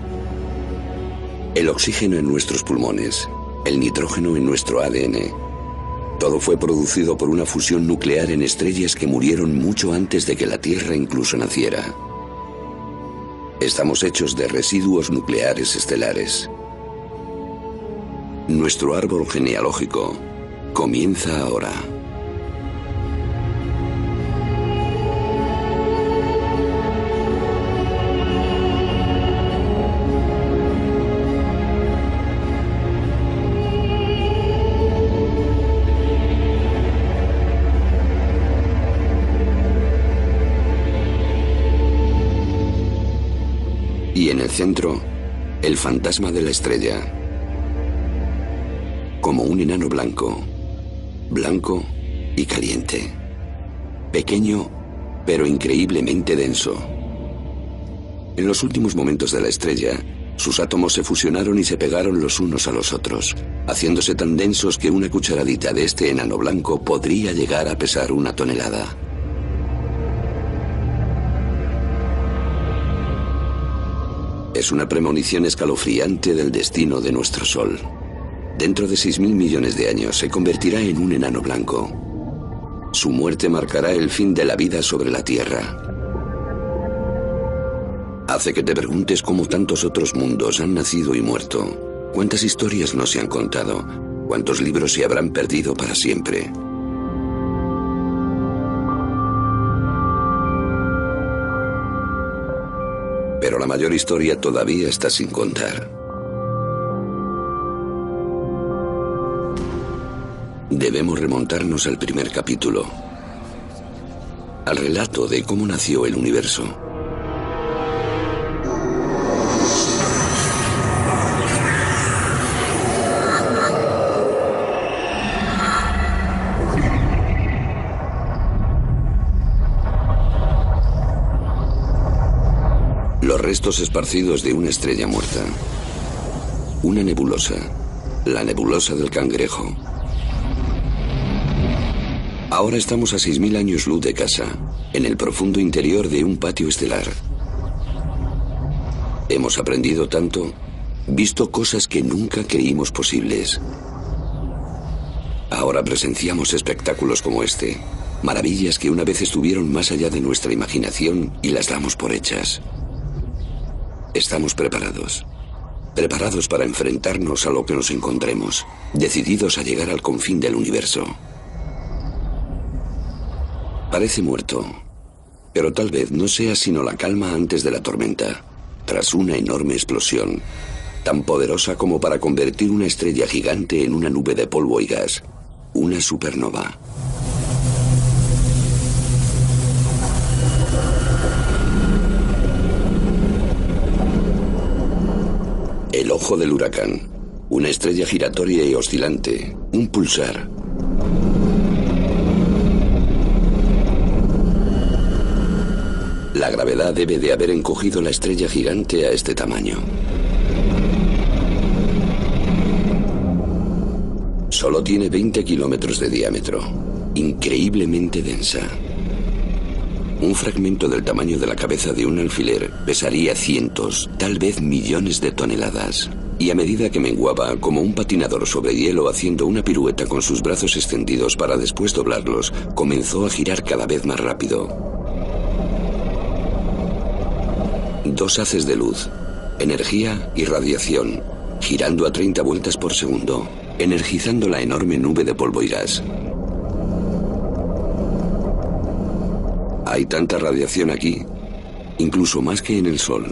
El oxígeno en nuestros pulmones, el nitrógeno en nuestro A D N, todo fue producido por una fusión nuclear en estrellas que murieron mucho antes de que la Tierra incluso naciera. Estamos hechos de residuos nucleares estelares. Nuestro árbol genealógico comienza ahora. Y en el centro, el fantasma de la estrella. Como un enano blanco, blanco y caliente, pequeño pero increíblemente denso. En los últimos momentos de la estrella, sus átomos se fusionaron y se pegaron los unos a los otros, haciéndose tan densos que una cucharadita de este enano blanco podría llegar a pesar una tonelada. Es una premonición escalofriante del destino de nuestro Sol. Dentro de seis mil millones de años se convertirá en un enano blanco. Su muerte marcará el fin de la vida sobre la Tierra. Hace que te preguntes cómo tantos otros mundos han nacido y muerto. ¿Cuántas historias no se han contado? ¿Cuántos libros se habrán perdido para siempre? Pero la mayor historia todavía está sin contar. Debemos remontarnos al primer capítulo, al relato de cómo nació el universo. Restos esparcidos de una estrella muerta, una nebulosa, la nebulosa del Cangrejo. Ahora estamos a seis mil años luz de casa, en el profundo interior de un patio estelar. Hemos aprendido tanto, visto cosas que nunca creímos posibles. Ahora presenciamos espectáculos como este, maravillas que una vez estuvieron más allá de nuestra imaginación y las damos por hechas. Estamos preparados, preparados para enfrentarnos a lo que nos encontremos, decididos a llegar al confín del universo. Parece muerto, pero tal vez no sea sino la calma antes de la tormenta, tras una enorme explosión, tan poderosa como para convertir una estrella gigante en una nube de polvo y gas, una supernova. El ojo del huracán, una estrella giratoria y oscilante, un pulsar. La gravedad debe de haber encogido la estrella gigante a este tamaño. Solo tiene veinte kilómetros de diámetro, increíblemente densa. Un fragmento del tamaño de la cabeza de un alfiler pesaría cientos, tal vez millones de toneladas. Y a medida que menguaba, como un patinador sobre hielo haciendo una pirueta con sus brazos extendidos para después doblarlos, comenzó a girar cada vez más rápido. Dos haces de luz, energía y radiación, girando a treinta vueltas por segundo, energizando la enorme nube de polvo y gas. Hay tanta radiación aquí, incluso más que en el Sol.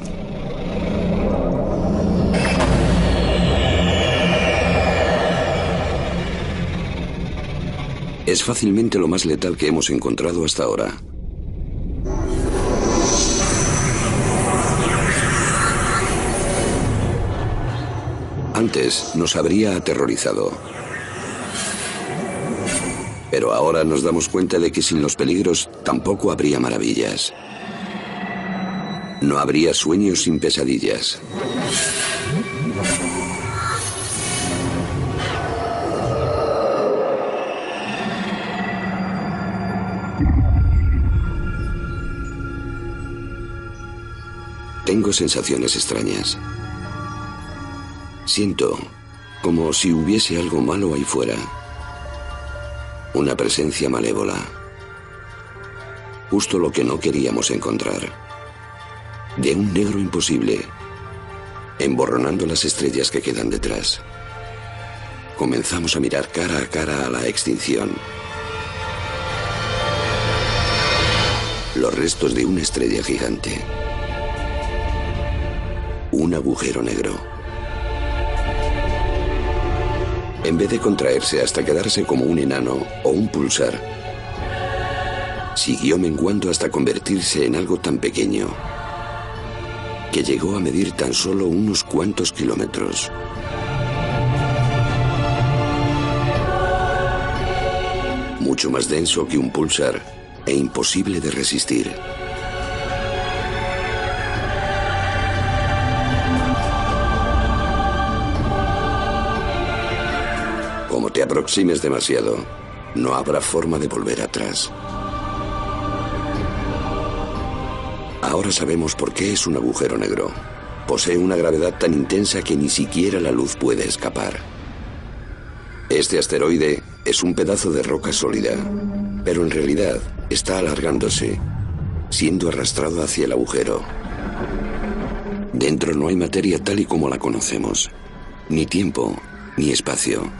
Es fácilmente lo más letal que hemos encontrado hasta ahora. Antes nos habría aterrorizado. Pero ahora nos damos cuenta de que sin los peligros tampoco habría maravillas. No habría sueños sin pesadillas. Tengo sensaciones extrañas. Siento como si hubiese algo malo ahí fuera. Una presencia malévola. Justo lo que no queríamos encontrar. De un negro imposible, emborronando las estrellas que quedan detrás. Comenzamos a mirar cara a cara a la extinción. Los restos de una estrella gigante. Un agujero negro. En vez de contraerse hasta quedarse como un enano o un pulsar, siguió menguando hasta convertirse en algo tan pequeño que llegó a medir tan solo unos cuantos kilómetros. Mucho más denso que un pulsar e imposible de resistir. Como te aproximes demasiado, no habrá forma de volver atrás. Ahora sabemos por qué es un agujero negro. Posee una gravedad tan intensa que ni siquiera la luz puede escapar. Este asteroide es un pedazo de roca sólida, pero en realidad está alargándose, siendo arrastrado hacia el agujero. Dentro no hay materia tal y como la conocemos, ni tiempo, ni espacio.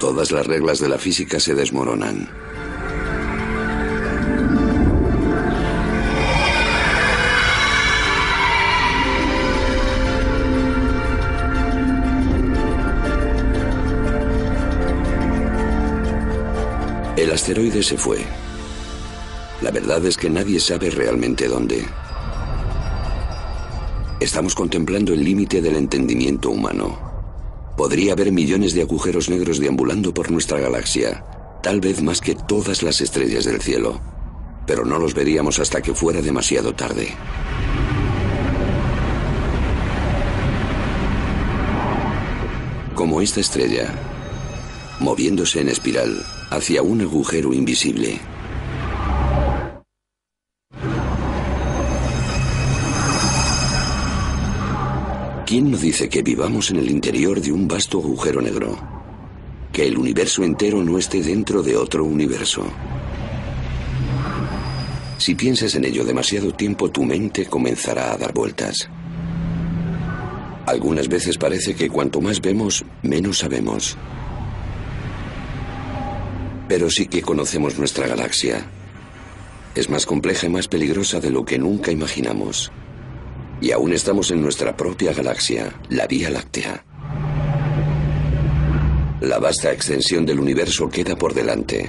Todas las reglas de la física se desmoronan. El asteroide se fue. La verdad es que nadie sabe realmente dónde. Estamos contemplando el límite del entendimiento humano. Podría haber millones de agujeros negros deambulando por nuestra galaxia, tal vez más que todas las estrellas del cielo, pero no los veríamos hasta que fuera demasiado tarde. Como esta estrella, moviéndose en espiral hacia un agujero invisible. ¿Quién nos dice que vivamos en el interior de un vasto agujero negro? Que el universo entero no esté dentro de otro universo. Si piensas en ello demasiado tiempo, tu mente comenzará a dar vueltas. Algunas veces parece que cuanto más vemos, menos sabemos. Pero sí que conocemos nuestra galaxia. Es más compleja y más peligrosa de lo que nunca imaginamos. Y aún estamos en nuestra propia galaxia, la Vía Láctea. La vasta extensión del universo queda por delante.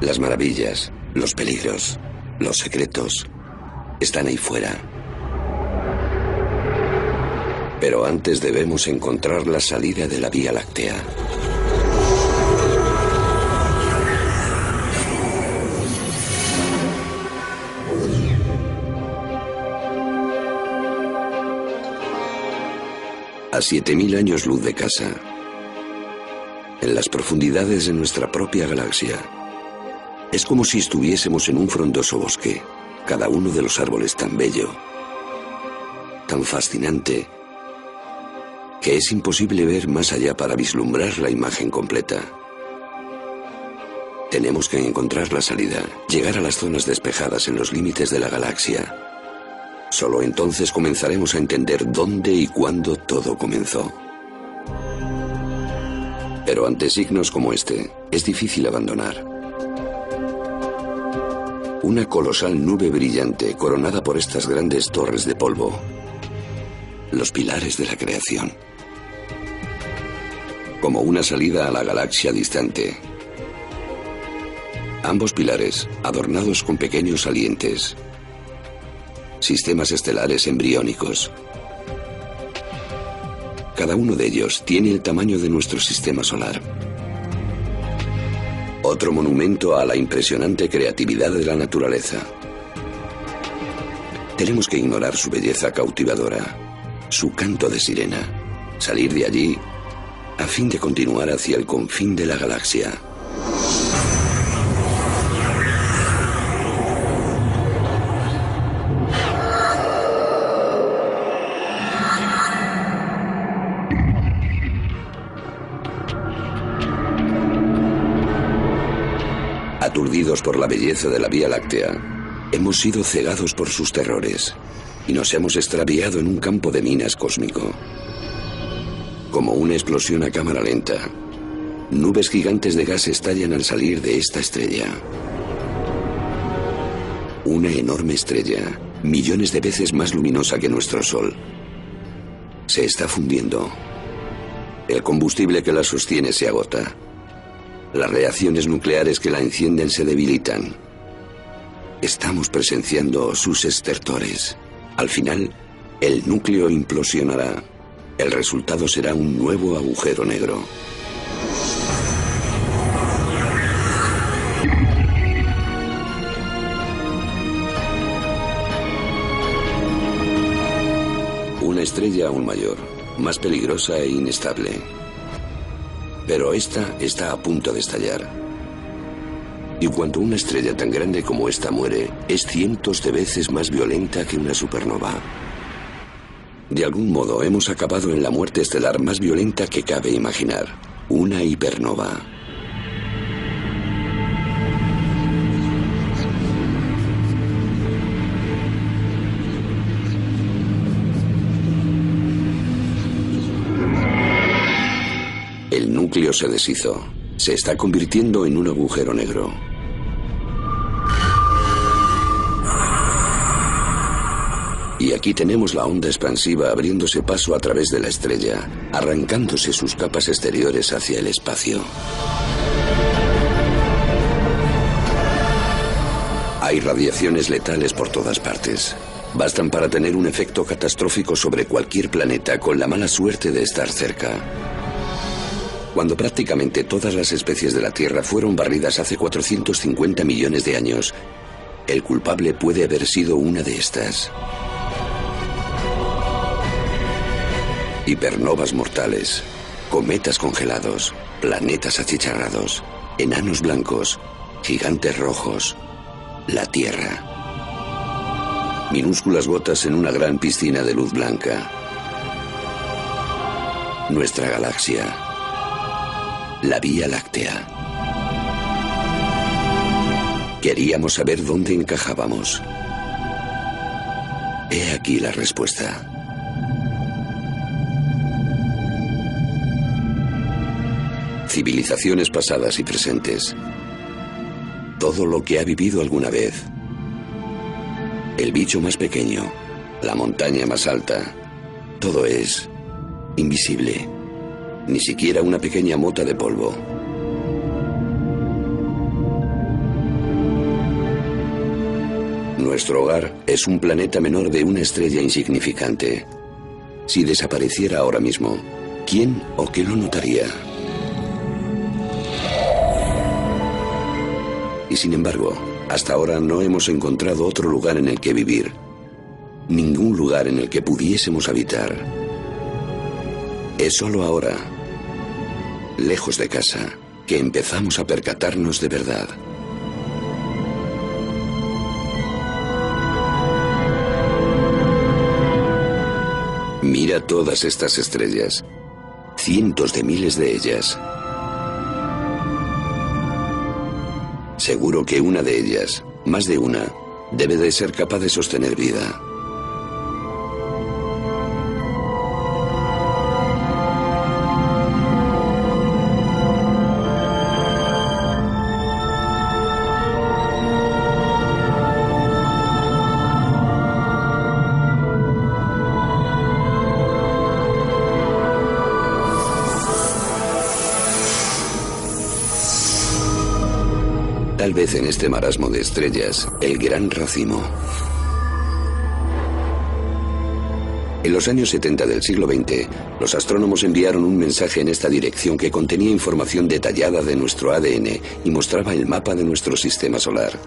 Las maravillas, los peligros, los secretos, están ahí fuera. Pero antes debemos encontrar la salida de la Vía Láctea. A siete mil años luz de casa, en las profundidades de nuestra propia galaxia, es como si estuviésemos en un frondoso bosque, cada uno de los árboles tan bello, tan fascinante, que es imposible ver más allá para vislumbrar la imagen completa. Tenemos que encontrar la salida, llegar a las zonas despejadas en los límites de la galaxia. Solo entonces comenzaremos a entender dónde y cuándo todo comenzó. Pero ante signos como este, es difícil abandonar. Una colosal nube brillante coronada por estas grandes torres de polvo. Los pilares de la creación. Como una salida a la galaxia distante. Ambos pilares, adornados con pequeños salientes. Sistemas estelares embriónicos. Cada uno de ellos tiene el tamaño de nuestro sistema solar. Otro monumento a la impresionante creatividad de la naturaleza. Tenemos que ignorar su belleza cautivadora, su canto de sirena, salir de allí a fin de continuar hacia el confín de la galaxia. Aturdidos por la belleza de la Vía Láctea, hemos sido cegados por sus terrores y nos hemos extraviado en un campo de minas cósmico. Como una explosión a cámara lenta, nubes gigantes de gas estallan al salir de esta estrella. Una enorme estrella, millones de veces más luminosa que nuestro Sol, se está fundiendo. El combustible que la sostiene se agota. Las reacciones nucleares que la encienden se debilitan. Estamos presenciando sus estertores. Al final, el núcleo implosionará. El resultado será un nuevo agujero negro. Una estrella aún mayor, más peligrosa e inestable. Pero esta está a punto de estallar. Y cuando una estrella tan grande como esta muere, es cientos de veces más violenta que una supernova. De algún modo hemos acabado en la muerte estelar más violenta que cabe imaginar, una hipernova. El núcleo se deshizo. Se está convirtiendo en un agujero negro. Y aquí tenemos la onda expansiva abriéndose paso a través de la estrella, arrancándose sus capas exteriores hacia el espacio. Hay radiaciones letales por todas partes. Bastan para tener un efecto catastrófico sobre cualquier planeta con la mala suerte de estar cerca. Cuando prácticamente todas las especies de la Tierra fueron barridas hace cuatrocientos cincuenta millones de años, el culpable puede haber sido una de estas. Hipernovas mortales, cometas congelados, planetas achicharrados, enanos blancos, gigantes rojos, la Tierra. Minúsculas gotas en una gran piscina de luz blanca. Nuestra galaxia. La Vía Láctea. Queríamos saber dónde encajábamos. He aquí la respuesta. Civilizaciones pasadas y presentes. Todo lo que ha vivido alguna vez. El bicho más pequeño, la montaña más alta. Todo es invisible. Ni siquiera una pequeña mota de polvo. Nuestro hogar es un planeta menor de una estrella insignificante. Si desapareciera ahora mismo, ¿quién o qué lo notaría? Y sin embargo, hasta ahora no hemos encontrado otro lugar en el que vivir. Ningún lugar en el que pudiésemos habitar. Es solo ahora, lejos de casa, que empezamos a percatarnos de verdad. Mira todas estas estrellas, cientos de miles de ellas. Seguro que una de ellas, más de una, debe de ser capaz de sostener vida. Tal vez en este marasmo de estrellas, el gran racimo. En los años setenta del siglo veinte, los astrónomos enviaron un mensaje en esta dirección que contenía información detallada de nuestro A D N y mostraba el mapa de nuestro sistema solar.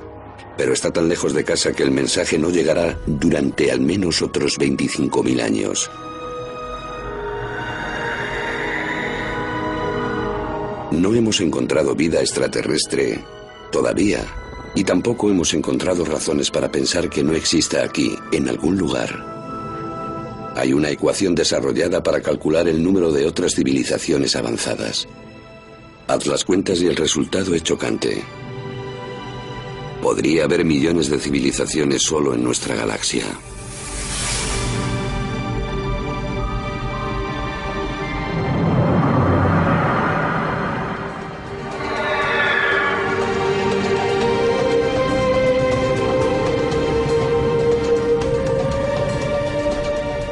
Pero está tan lejos de casa que el mensaje no llegará durante al menos otros veinticinco mil años. No hemos encontrado vida extraterrestre todavía, y tampoco hemos encontrado razones para pensar que no exista aquí, en algún lugar. Hay una ecuación desarrollada para calcular el número de otras civilizaciones avanzadas. Haz las cuentas y el resultado es chocante. Podría haber millones de civilizaciones solo en nuestra galaxia.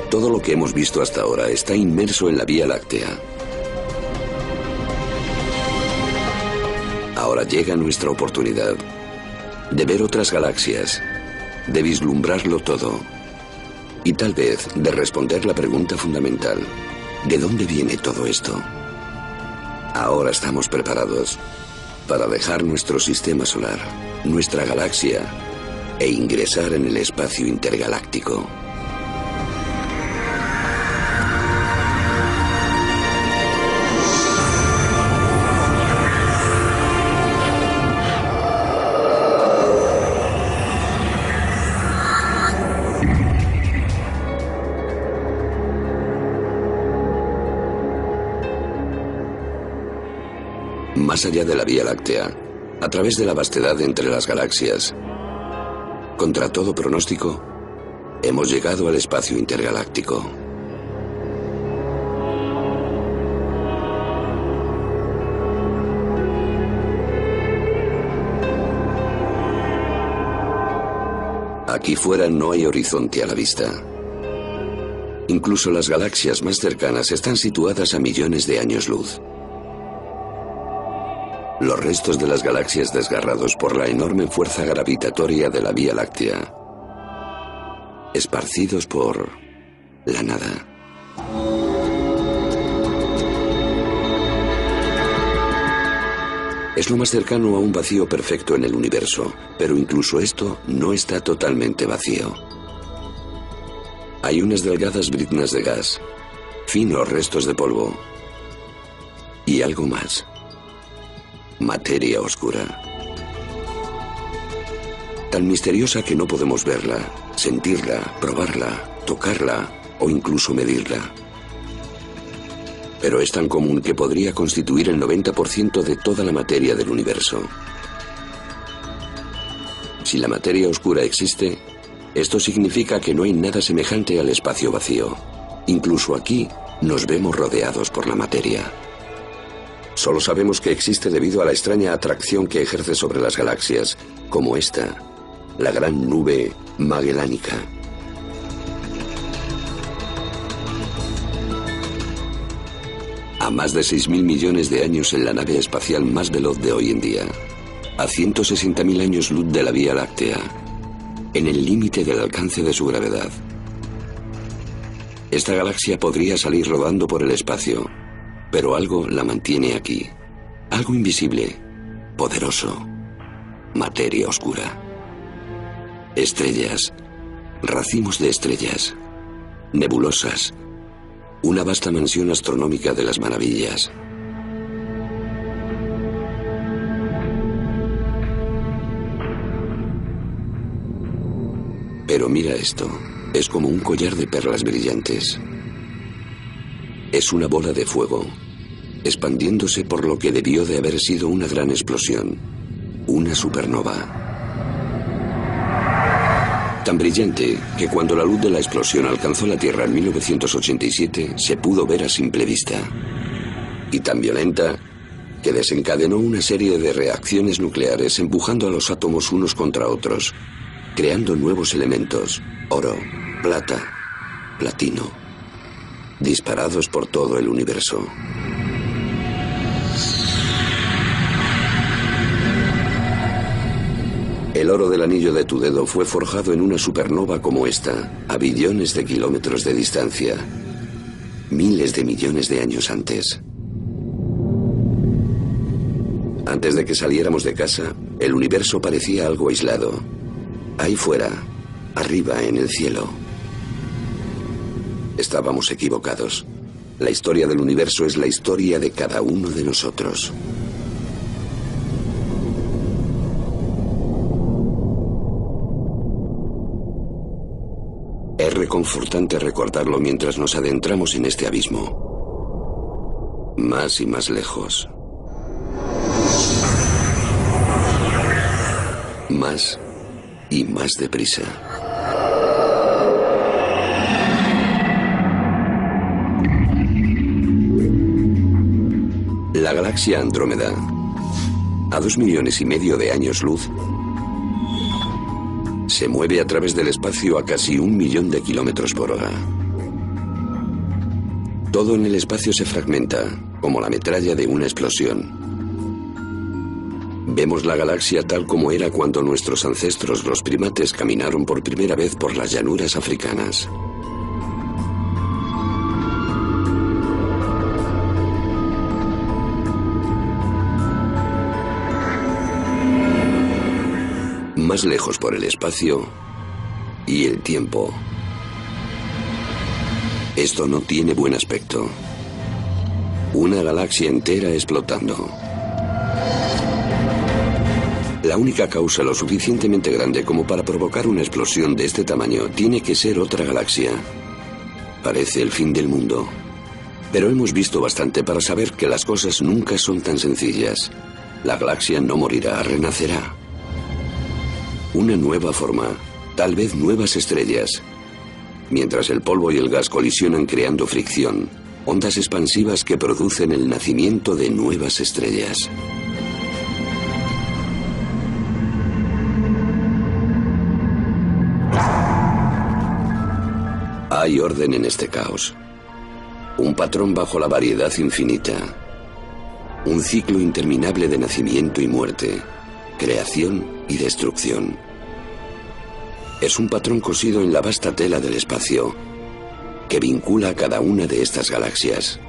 Todo lo que hemos visto hasta ahora está inmerso en la Vía Láctea. Ahora llega nuestra oportunidad de ver otras galaxias, de vislumbrarlo todo y tal vez de responder la pregunta fundamental: ¿de dónde viene todo esto? Ahora estamos preparados para dejar nuestro sistema solar, nuestra galaxia e ingresar en el espacio intergaláctico. Más allá de la Vía Láctea, a través de la vastedad entre las galaxias, contra todo pronóstico, hemos llegado al espacio intergaláctico. Aquí fuera no hay horizonte a la vista. Incluso las galaxias más cercanas están situadas a millones de años luz. Los restos de las galaxias desgarrados por la enorme fuerza gravitatoria de la Vía Láctea, esparcidos por la nada. Es lo más cercano a un vacío perfecto en el universo, pero incluso esto no está totalmente vacío. Hay unas delgadas briznas de gas, finos restos de polvo y algo más. Materia oscura. Tan misteriosa que no podemos verla, sentirla, probarla, tocarla o incluso medirla. Pero es tan común que podría constituir el noventa por ciento de toda la materia del universo. Si la materia oscura existe, esto significa que no hay nada semejante al espacio vacío. Incluso aquí nos vemos rodeados por la materia. Solo sabemos que existe debido a la extraña atracción que ejerce sobre las galaxias, como esta, la gran nube magellánica. A más de seis mil millones de años en la nave espacial más veloz de hoy en día, a ciento sesenta mil años luz de la Vía Láctea, en el límite del alcance de su gravedad. Esta galaxia podría salir rodando por el espacio, pero algo la mantiene aquí. Algo invisible, poderoso, materia oscura. Estrellas, racimos de estrellas, nebulosas, una vasta mansión astronómica de las maravillas. Pero mira esto, es como un collar de perlas brillantes. Es una bola de fuego, expandiéndose por lo que debió de haber sido una gran explosión, una supernova. Tan brillante que cuando la luz de la explosión alcanzó la Tierra en mil novecientos ochenta y siete, se pudo ver a simple vista. Y tan violenta que desencadenó una serie de reacciones nucleares empujando a los átomos unos contra otros, creando nuevos elementos, oro, plata, platino, disparados por todo el universo. El oro del anillo de tu dedo fue forjado en una supernova como esta, a billones de kilómetros de distancia, miles de millones de años antes. Antes de que saliéramos de casa, el universo parecía algo aislado. Ahí fuera, arriba en el cielo. Estábamos equivocados. La historia del universo es la historia de cada uno de nosotros. Es reconfortante recordarlo mientras nos adentramos en este abismo. Más y más lejos. Más y más deprisa. La galaxia Andrómeda, a dos millones y medio de años luz, se mueve a través del espacio a casi un millón de kilómetros por hora. Todo en el espacio se fragmenta, como la metralla de una explosión. Vemos la galaxia tal como era cuando nuestros ancestros, los primates, caminaron por primera vez por las llanuras africanas. Más lejos por el espacio y el tiempo. Esto no tiene buen aspecto. Una galaxia entera explotando. La única causa lo suficientemente grande como para provocar una explosión de este tamaño tiene que ser otra galaxia. Parece el fin del mundo. Pero hemos visto bastante para saber que las cosas nunca son tan sencillas. La galaxia no morirá, renacerá. Una nueva forma, tal vez nuevas estrellas. Mientras el polvo y el gas colisionan creando fricción, ondas expansivas que producen el nacimiento de nuevas estrellas. Hay orden en este caos. Un patrón bajo la variedad infinita. Un ciclo interminable de nacimiento y muerte, creación y destrucción. Es un patrón cosido en la vasta tela del espacio, que vincula a cada una de estas galaxias.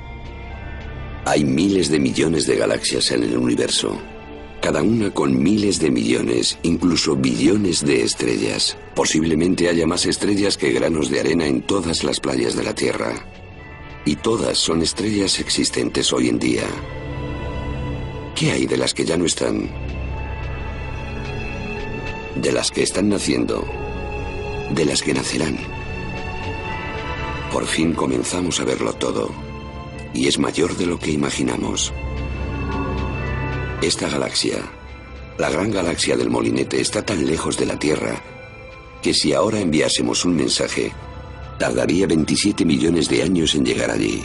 Hay miles de millones de galaxias en el universo, cada una con miles de millones, incluso billones de estrellas. Posiblemente haya más estrellas que granos de arena en todas las playas de la Tierra. Y todas son estrellas existentes hoy en día. ¿Qué hay de las que ya no están? De las que están naciendo. De las que nacerán. Por fin comenzamos a verlo todo. Y es mayor de lo que imaginamos. Esta galaxia, la gran galaxia del Molinete, está tan lejos de la Tierra que si ahora enviásemos un mensaje, tardaría veintisiete millones de años en llegar allí.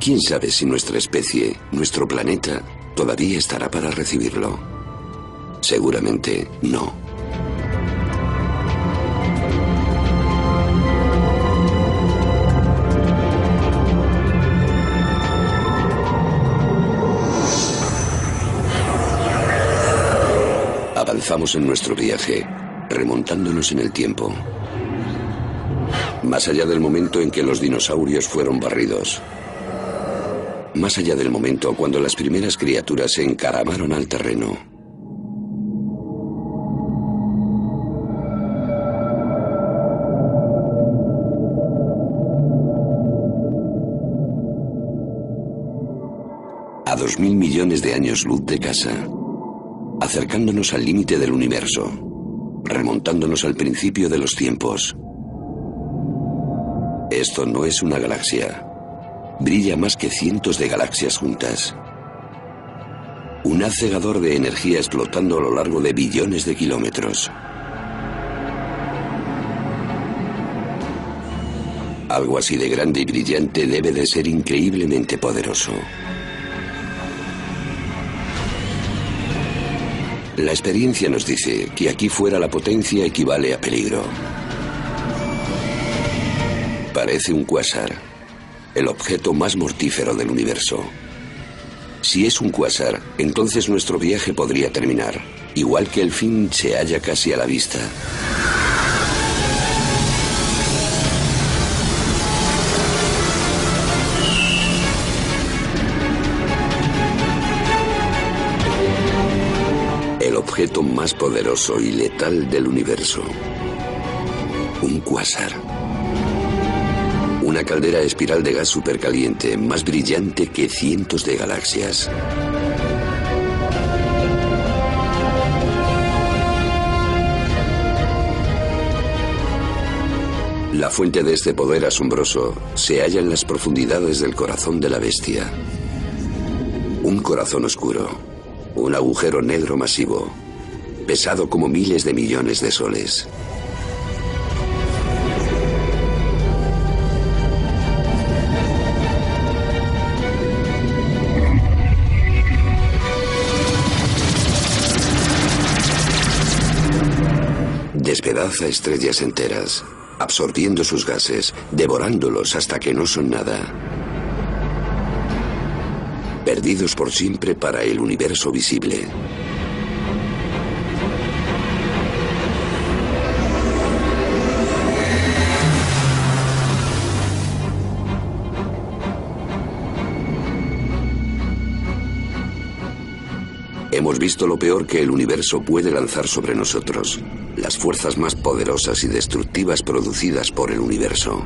¿Quién sabe si nuestra especie, nuestro planeta, todavía estará para recibirlo? Seguramente no. Avanzamos en nuestro viaje, remontándonos en el tiempo. Más allá del momento en que los dinosaurios fueron barridos. Más allá del momento cuando las primeras criaturas se encaramaron al terreno. A dos mil millones de años luz de casa. Acercándonos al límite del universo, remontándonos al principio de los tiempos. Esto no es una galaxia. Brilla más que cientos de galaxias juntas. Un haz cegador de energía explotando a lo largo de billones de kilómetros. Algo así de grande y brillante debe de ser increíblemente poderoso. La experiencia nos dice que aquí fuera la potencia equivale a peligro. Parece un cuásar, el objeto más mortífero del universo. Si es un cuásar, entonces nuestro viaje podría terminar, igual que el fin se halla casi a la vista. El objeto más poderoso y letal del universo. Un cuásar. Una caldera espiral de gas supercaliente, más brillante que cientos de galaxias. La fuente de este poder asombroso se halla en las profundidades del corazón de la bestia. Un corazón oscuro. Un agujero negro masivo. Pesado como miles de millones de soles. Despedaza estrellas enteras, absorbiendo sus gases, devorándolos hasta que no son nada. Perdidos por siempre para el universo visible. Hemos visto lo peor que el universo puede lanzar sobre nosotros, las fuerzas más poderosas y destructivas producidas por el universo.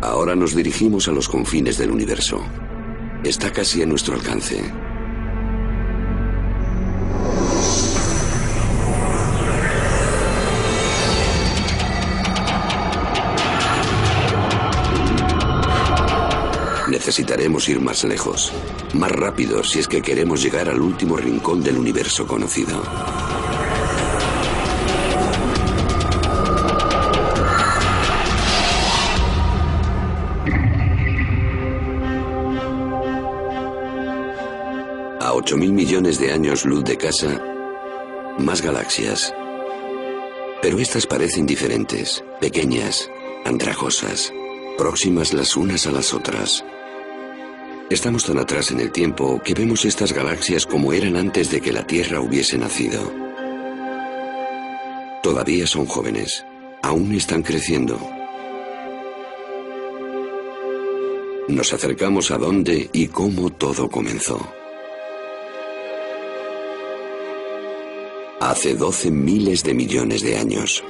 Ahora nos dirigimos a los confines del universo. Está casi a nuestro alcance. Necesitaremos ir más lejos, más rápido si es que queremos llegar al último rincón del universo conocido. A ocho mil millones de años luz de casa, más galaxias. Pero estas parecen diferentes, pequeñas, andrajosas, próximas las unas a las otras. Estamos tan atrás en el tiempo que vemos estas galaxias como eran antes de que la Tierra hubiese nacido. Todavía son jóvenes, aún están creciendo. Nos acercamos a dónde y cómo todo comenzó. Hace doce miles de millones de años.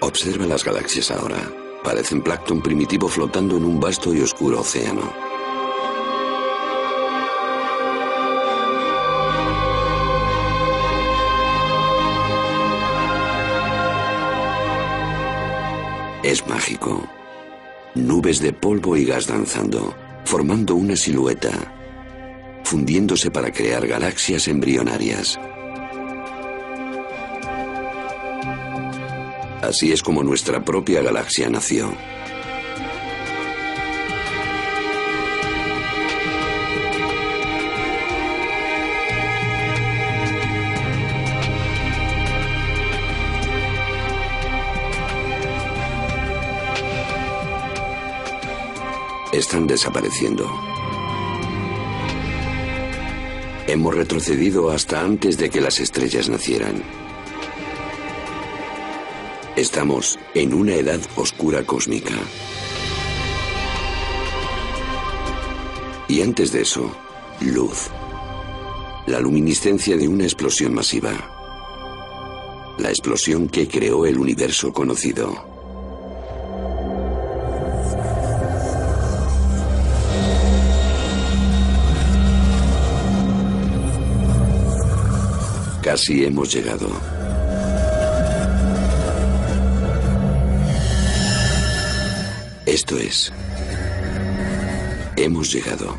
Observa las galaxias ahora. Parecen plancton primitivo flotando en un vasto y oscuro océano. Es mágico. Nubes de polvo y gas danzando, formando una silueta, fundiéndose para crear galaxias embrionarias. Así es como nuestra propia galaxia nació. Están desapareciendo. Hemos retrocedido hasta antes de que las estrellas nacieran. Estamos en una edad oscura cósmica. Y antes de eso, luz. La luminiscencia de una explosión masiva. La explosión que creó el universo conocido. Casi hemos llegado. Esto es, hemos llegado.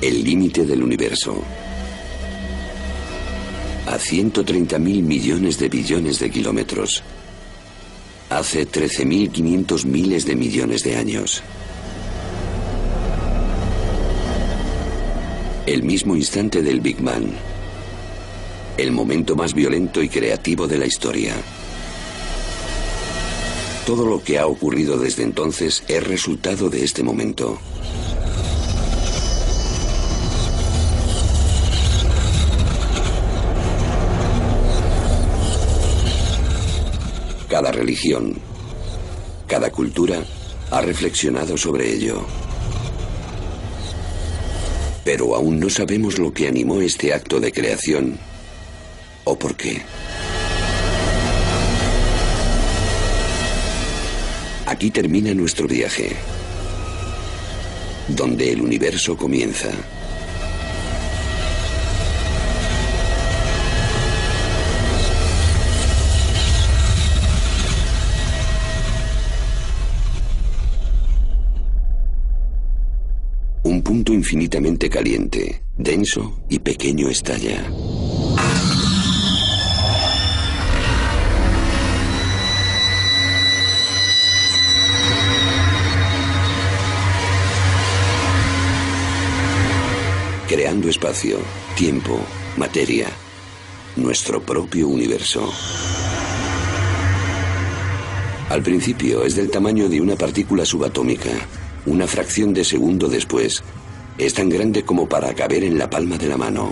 El límite del universo. A ciento treinta mil millones de billones de kilómetros. Hace trece mil quinientos miles de millones de años. El mismo instante del Big Bang. El momento más violento y creativo de la historia. Todo lo que ha ocurrido desde entonces es resultado de este momento. Cada religión, cada cultura ha reflexionado sobre ello. Pero aún no sabemos lo que animó este acto de creación o por qué. Aquí termina nuestro viaje, donde el universo comienza. Un punto infinitamente caliente, denso y pequeño estalla. Creando espacio, tiempo, materia, nuestro propio universo. Al principio es del tamaño de una partícula subatómica. Una fracción de segundo después, es tan grande como para caber en la palma de la mano.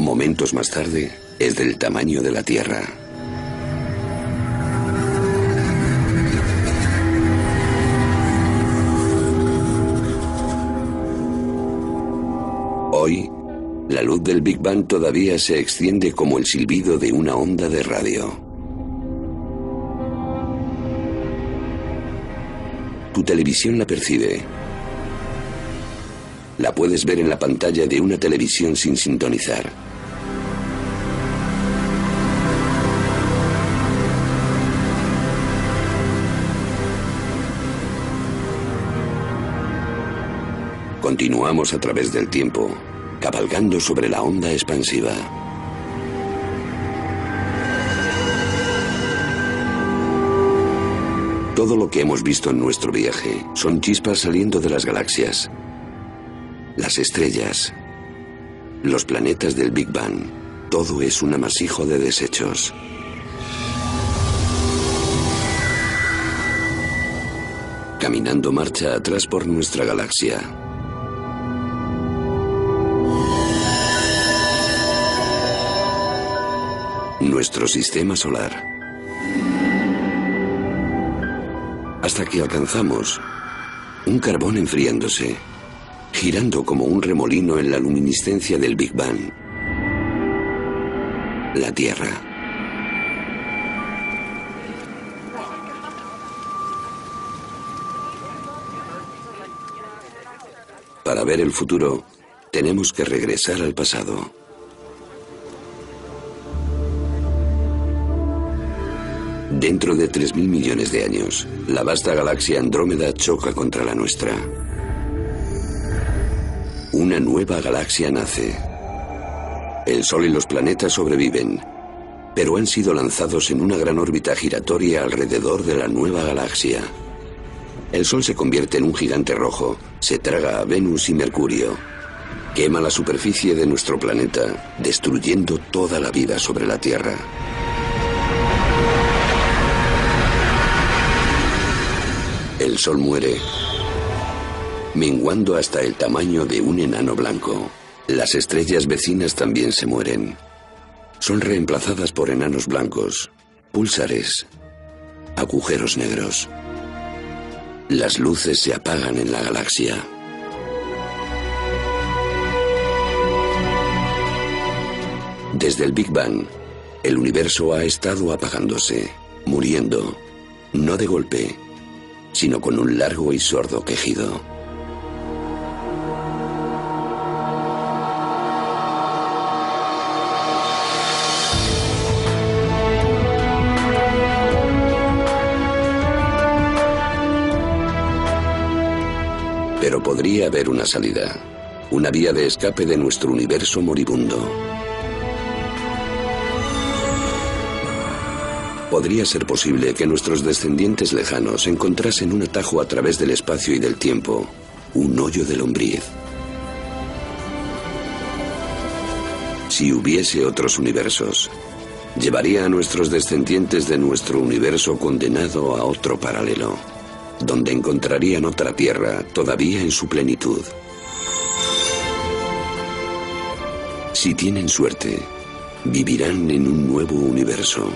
Momentos más tarde, es del tamaño de la Tierra. Hoy, la luz del Big Bang todavía se extiende como el silbido de una onda de radio. Tu televisión la percibe. La puedes ver en la pantalla de una televisión sin sintonizar. Continuamos a través del tiempo, cabalgando sobre la onda expansiva. Todo lo que hemos visto en nuestro viaje son chispas saliendo de las galaxias, las estrellas, los planetas del Big Bang, Todo es un amasijo de desechos. Caminando marcha atrás por nuestra galaxia. Nuestro sistema solar. Hasta que alcanzamos un carbón enfriándose, girando como un remolino en la luminiscencia del Big Bang. La Tierra. Para ver el futuro, tenemos que regresar al pasado. Dentro de tres mil millones de años, la vasta galaxia Andrómeda choca contra la nuestra. Una nueva galaxia nace. El Sol y los planetas sobreviven, pero han sido lanzados en una gran órbita giratoria alrededor de la nueva galaxia. El Sol se convierte en un gigante rojo, se traga a Venus y Mercurio, quema la superficie de nuestro planeta, destruyendo toda la vida sobre la Tierra. El Sol muere, menguando hasta el tamaño de un enano blanco. Las estrellas vecinas también se mueren. Son reemplazadas por enanos blancos, púlsares, agujeros negros. Las luces se apagan en la galaxia. Desde el Big Bang, el universo ha estado apagándose, muriendo, no de golpe, sino con un largo y sordo quejido. Pero podría haber una salida, una vía de escape de nuestro universo moribundo. Podría ser posible que nuestros descendientes lejanos encontrasen un atajo a través del espacio y del tiempo, un hoyo de lombriz. Si hubiese otros universos, llevaría a nuestros descendientes de nuestro universo condenado a otro paralelo, donde encontrarían otra Tierra todavía en su plenitud. Si tienen suerte, vivirán en un nuevo universo,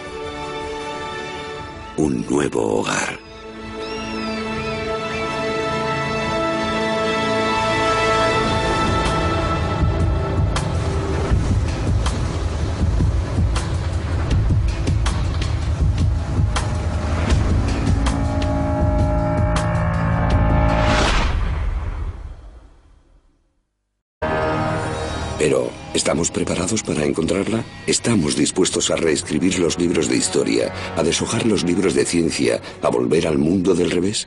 un nuevo hogar. Pero, ¿estamos preparados para encontrarla? ¿Estamos dispuestos a reescribir los libros de historia, a deshojar los libros de ciencia, a volver al mundo del revés?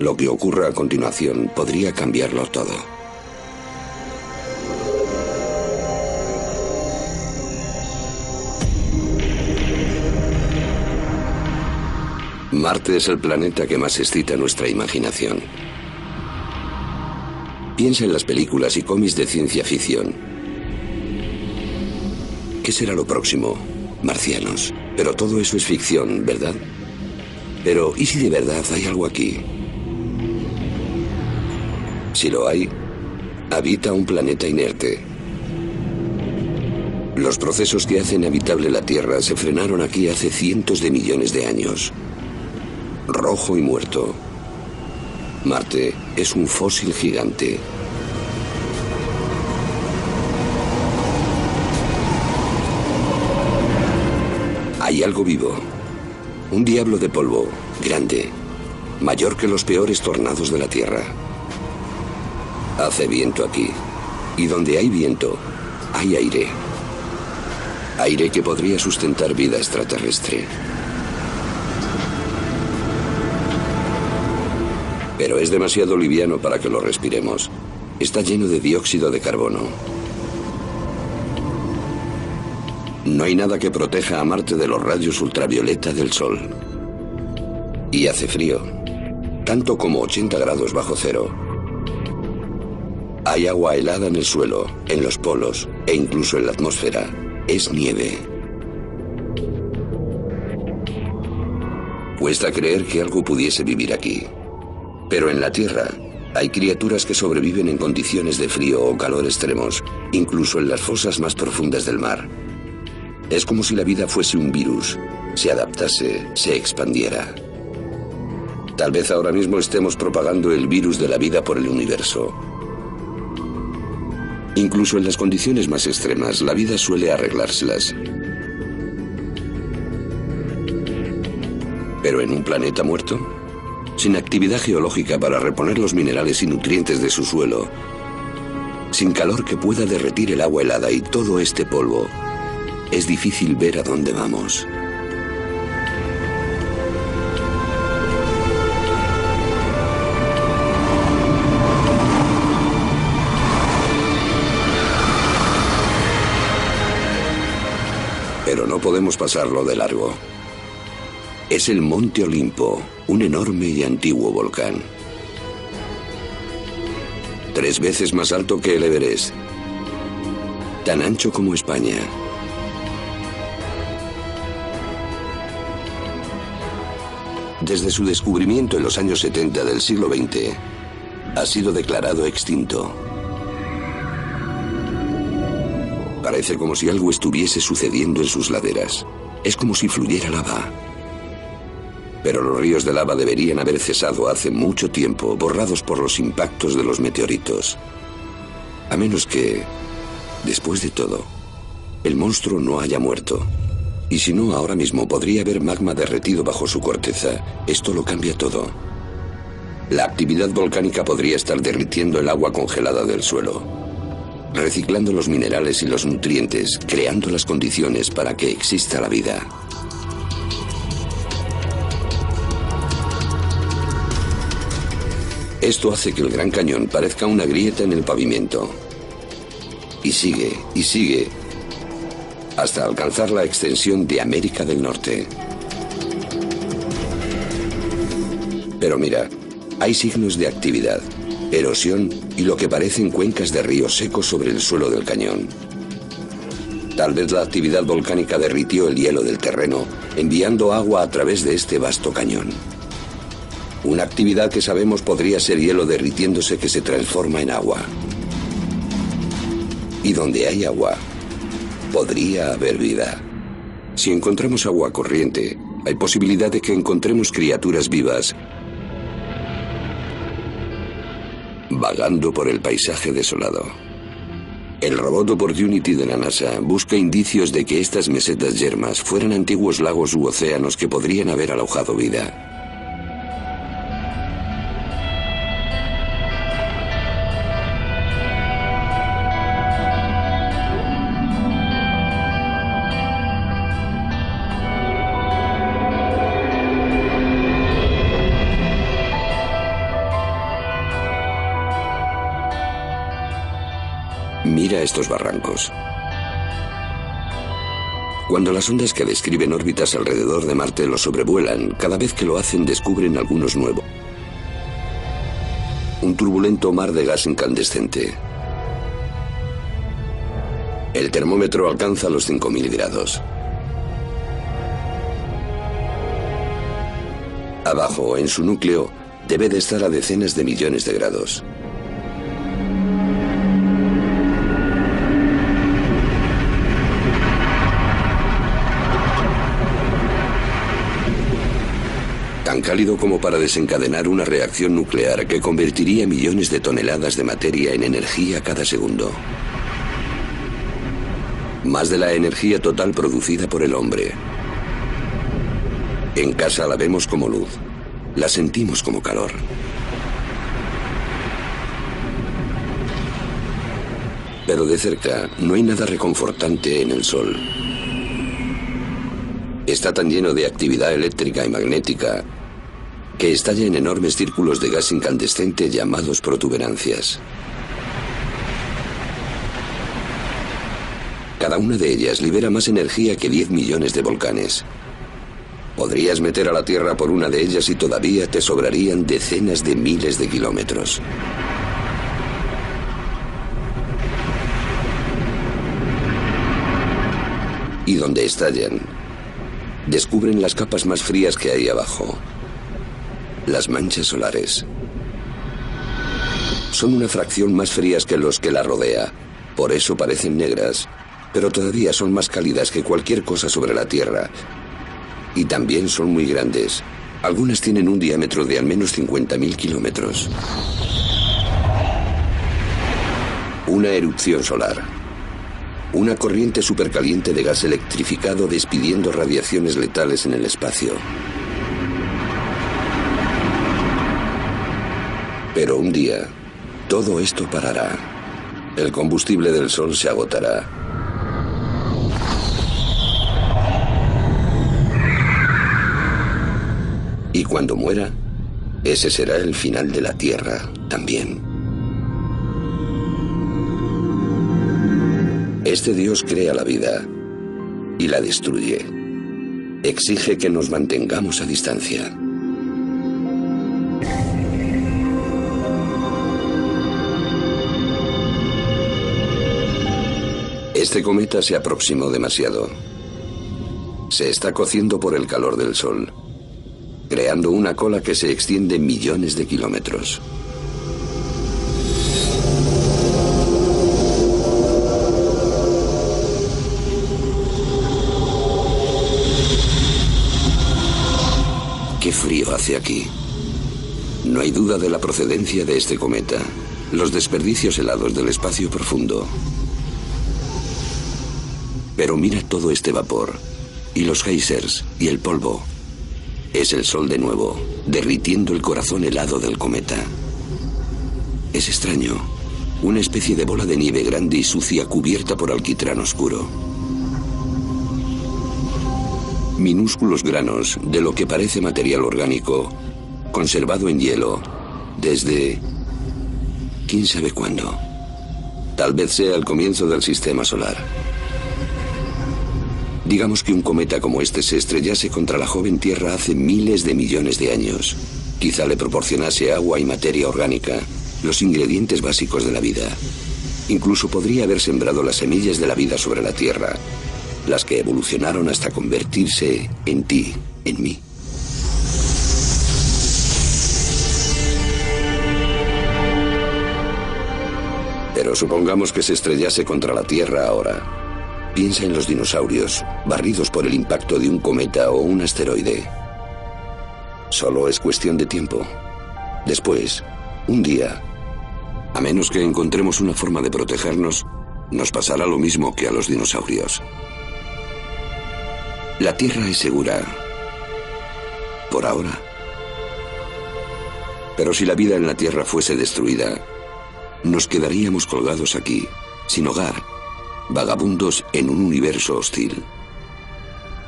Lo que ocurra a continuación podría cambiarlo todo. Marte es el planeta que más excita nuestra imaginación. Piensa en las películas y cómics de ciencia ficción. ¿Qué será lo próximo? Marcianos. Pero todo eso es ficción, ¿verdad? Pero, ¿y si de verdad hay algo aquí? Si lo hay, habita un planeta inerte. Los procesos que hacen habitable la Tierra se frenaron aquí hace cientos de millones de años. Rojo y muerto. Marte es un fósil gigante. Hay algo vivo. Un diablo de polvo, grande, mayor que los peores tornados de la Tierra. Hace viento aquí. Y donde hay viento, hay aire. Aire que podría sustentar vida extraterrestre. Pero es demasiado liviano para que lo respiremos. Está lleno de dióxido de carbono. No hay nada que proteja a Marte de los rayos ultravioleta del Sol. Y hace frío, tanto como ochenta grados bajo cero. Hay agua helada en el suelo, en los polos e incluso en la atmósfera. es nieve. Cuesta creer que algo pudiese vivir aquí. Pero en la Tierra hay criaturas que sobreviven en condiciones de frío o calor extremos, incluso en las fosas más profundas del mar. Es como si la vida fuese un virus, se adaptase, se expandiera. Tal vez ahora mismo estemos propagando el virus de la vida por el universo. Incluso en las condiciones más extremas, la vida suele arreglárselas. Pero en un planeta muerto, sin actividad geológica para reponer los minerales y nutrientes de su suelo, sin calor que pueda derretir el agua helada y todo este polvo, es difícil ver a dónde vamos. Pero no podemos pasarlo de largo. Es el Monte Olimpo, un enorme y antiguo volcán. Tres veces más alto que el Everest. Tan ancho como España. Desde su descubrimiento en los años setenta del siglo veinte, ha sido declarado extinto. Parece como si algo estuviese sucediendo en sus laderas. Es como si fluyera lava. Pero los ríos de lava deberían haber cesado hace mucho tiempo, borrados por los impactos de los meteoritos. A menos que, después de todo, el monstruo no haya muerto. Y si no, ahora mismo podría haber magma derretido bajo su corteza. Esto lo cambia todo. La actividad volcánica podría estar derritiendo el agua congelada del suelo, reciclando los minerales y los nutrientes, creando las condiciones para que exista la vida. Esto hace que el Gran Cañón parezca una grieta en el pavimento. Y sigue, y sigue, hasta alcanzar la extensión de América del Norte. Pero mira, hay signos de actividad, erosión y lo que parecen cuencas de ríos secos sobre el suelo del cañón. Tal vez la actividad volcánica derritió el hielo del terreno, enviando agua a través de este vasto cañón. Una actividad que sabemos podría ser hielo derritiéndose que se transforma en agua. Y donde hay agua, podría haber vida. Si encontramos agua corriente, hay posibilidad de que encontremos criaturas vivas vagando por el paisaje desolado. El robot Opportunity de la NASA busca indicios de que estas mesetas yermas fueran antiguos lagos u océanos que podrían haber alojado vida. Mira estos barrancos. Cuando las ondas que describen órbitas alrededor de Marte lo sobrevuelan, cada vez que lo hacen descubren algunos nuevos. Un turbulento mar de gas incandescente. El termómetro alcanza los cinco mil grados. Abajo, en su núcleo, debe de estar a decenas de millones de grados. Tan cálido como para desencadenar una reacción nuclear que convertiría millones de toneladas de materia en energía cada segundo. Más de la energía total producida por el hombre. En casa la vemos como luz, la sentimos como calor. Pero de cerca no hay nada reconfortante en el sol. Está tan lleno de actividad eléctrica y magnética que estalla en enormes círculos de gas incandescente llamados protuberancias. Cada una de ellas libera más energía que diez millones de volcanes. Podrías meter a la Tierra por una de ellas y todavía te sobrarían decenas de miles de kilómetros. y donde estallan, descubren las capas más frías que hay abajo, las manchas solares. Son una fracción más frías que los que la rodea, por eso parecen negras, pero todavía son más cálidas que cualquier cosa sobre la Tierra. Y también son muy grandes. Algunas tienen un diámetro de al menos cincuenta mil kilómetros. Una erupción solar. Una corriente supercaliente de gas electrificado despidiendo radiaciones letales en el espacio. Pero un día, todo esto parará. El combustible del Sol se agotará. Y cuando muera, ese será el final de la Tierra también. Este Dios crea la vida y la destruye. Exige que nos mantengamos a distancia. Este cometa se aproximó demasiado. Se está cociendo por el calor del Sol, creando una cola que se extiende millones de kilómetros. Qué frío hace aquí. No hay duda de la procedencia de este cometa, los desperdicios helados del espacio profundo. Pero mira todo este vapor, y los géisers, y el polvo. Es el Sol de nuevo, derritiendo el corazón helado del cometa. Es extraño, una especie de bola de nieve grande y sucia cubierta por alquitrán oscuro. Minúsculos granos de lo que parece material orgánico, conservado en hielo, desde quién sabe cuándo. Tal vez sea el comienzo del sistema solar. Digamos que un cometa como este se estrellase contra la joven Tierra hace miles de millones de años. Quizá le proporcionase agua y materia orgánica, los ingredientes básicos de la vida. Incluso podría haber sembrado las semillas de la vida sobre la Tierra, las que evolucionaron hasta convertirse en ti, en mí. Pero supongamos que se estrellase contra la Tierra ahora. Piensa en los dinosaurios, barridos por el impacto de un cometa o un asteroide. Solo es cuestión de tiempo. Después, un día, a menos que encontremos una forma de protegernos, nos pasará lo mismo que a los dinosaurios. La Tierra es segura. Por ahora. Pero si la vida en la Tierra fuese destruida, nos quedaríamos colgados aquí, sin hogar, vagabundos en un universo hostil.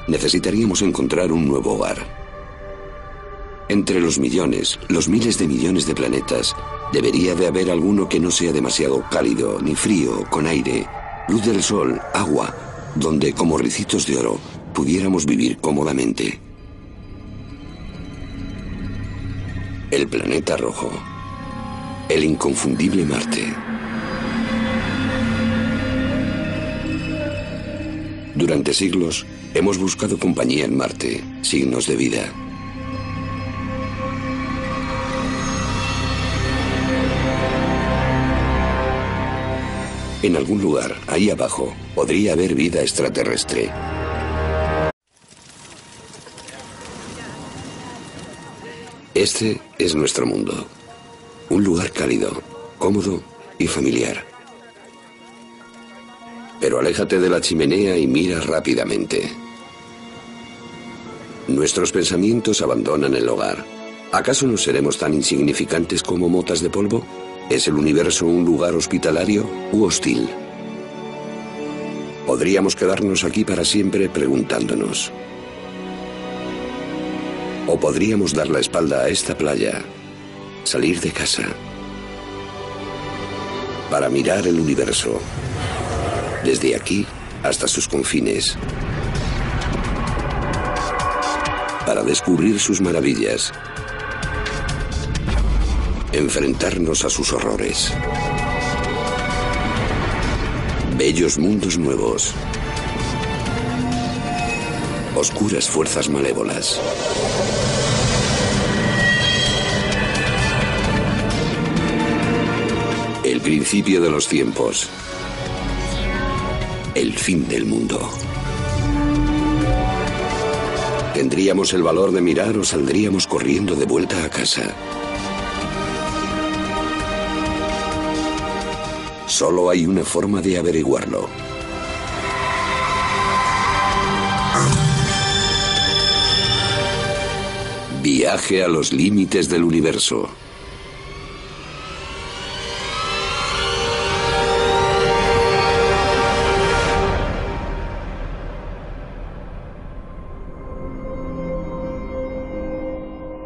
Necesitaríamos encontrar un nuevo hogar. Entre los millones, los miles de millones de planetas, debería de haber alguno que no sea demasiado cálido, ni frío, con aire, luz del sol, agua, donde, como ricitos de oro, pudiéramos vivir cómodamente. El planeta rojo. El inconfundible Marte. Durante siglos, hemos buscado compañía en Marte, signos de vida. En algún lugar, ahí abajo, podría haber vida extraterrestre. Este es nuestro mundo. Un lugar cálido, cómodo y familiar. Pero aléjate de la chimenea y mira rápidamente. Nuestros pensamientos abandonan el hogar. ¿Acaso no seremos tan insignificantes como motas de polvo? ¿Es el universo un lugar hospitalario u hostil? Podríamos quedarnos aquí para siempre preguntándonos. O podríamos dar la espalda a esta playa, salir de casa, para mirar el universo. Desde aquí hasta sus confines. Para descubrir sus maravillas. Enfrentarnos a sus horrores. Bellos mundos nuevos. oscuras fuerzas malévolas. El principio de los tiempos. El fin del mundo. ¿Tendríamos el valor de mirar o saldríamos corriendo de vuelta a casa? Solo hay una forma de averiguarlo. Viaje a los límites del universo.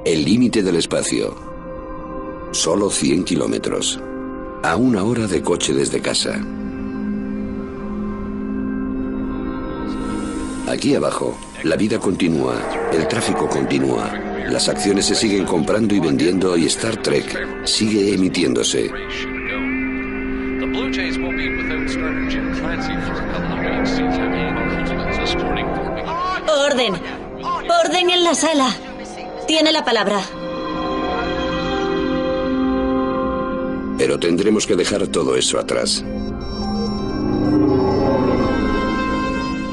El límite del espacio. Solo cien kilómetros. A una hora de coche desde casa. Aquí abajo, la vida continúa, el tráfico continúa, las acciones se siguen comprando y vendiendo y Star Trek sigue emitiéndose. Orden. Orden en la sala. Tiene la palabra. Pero tendremos que dejar todo eso atrás.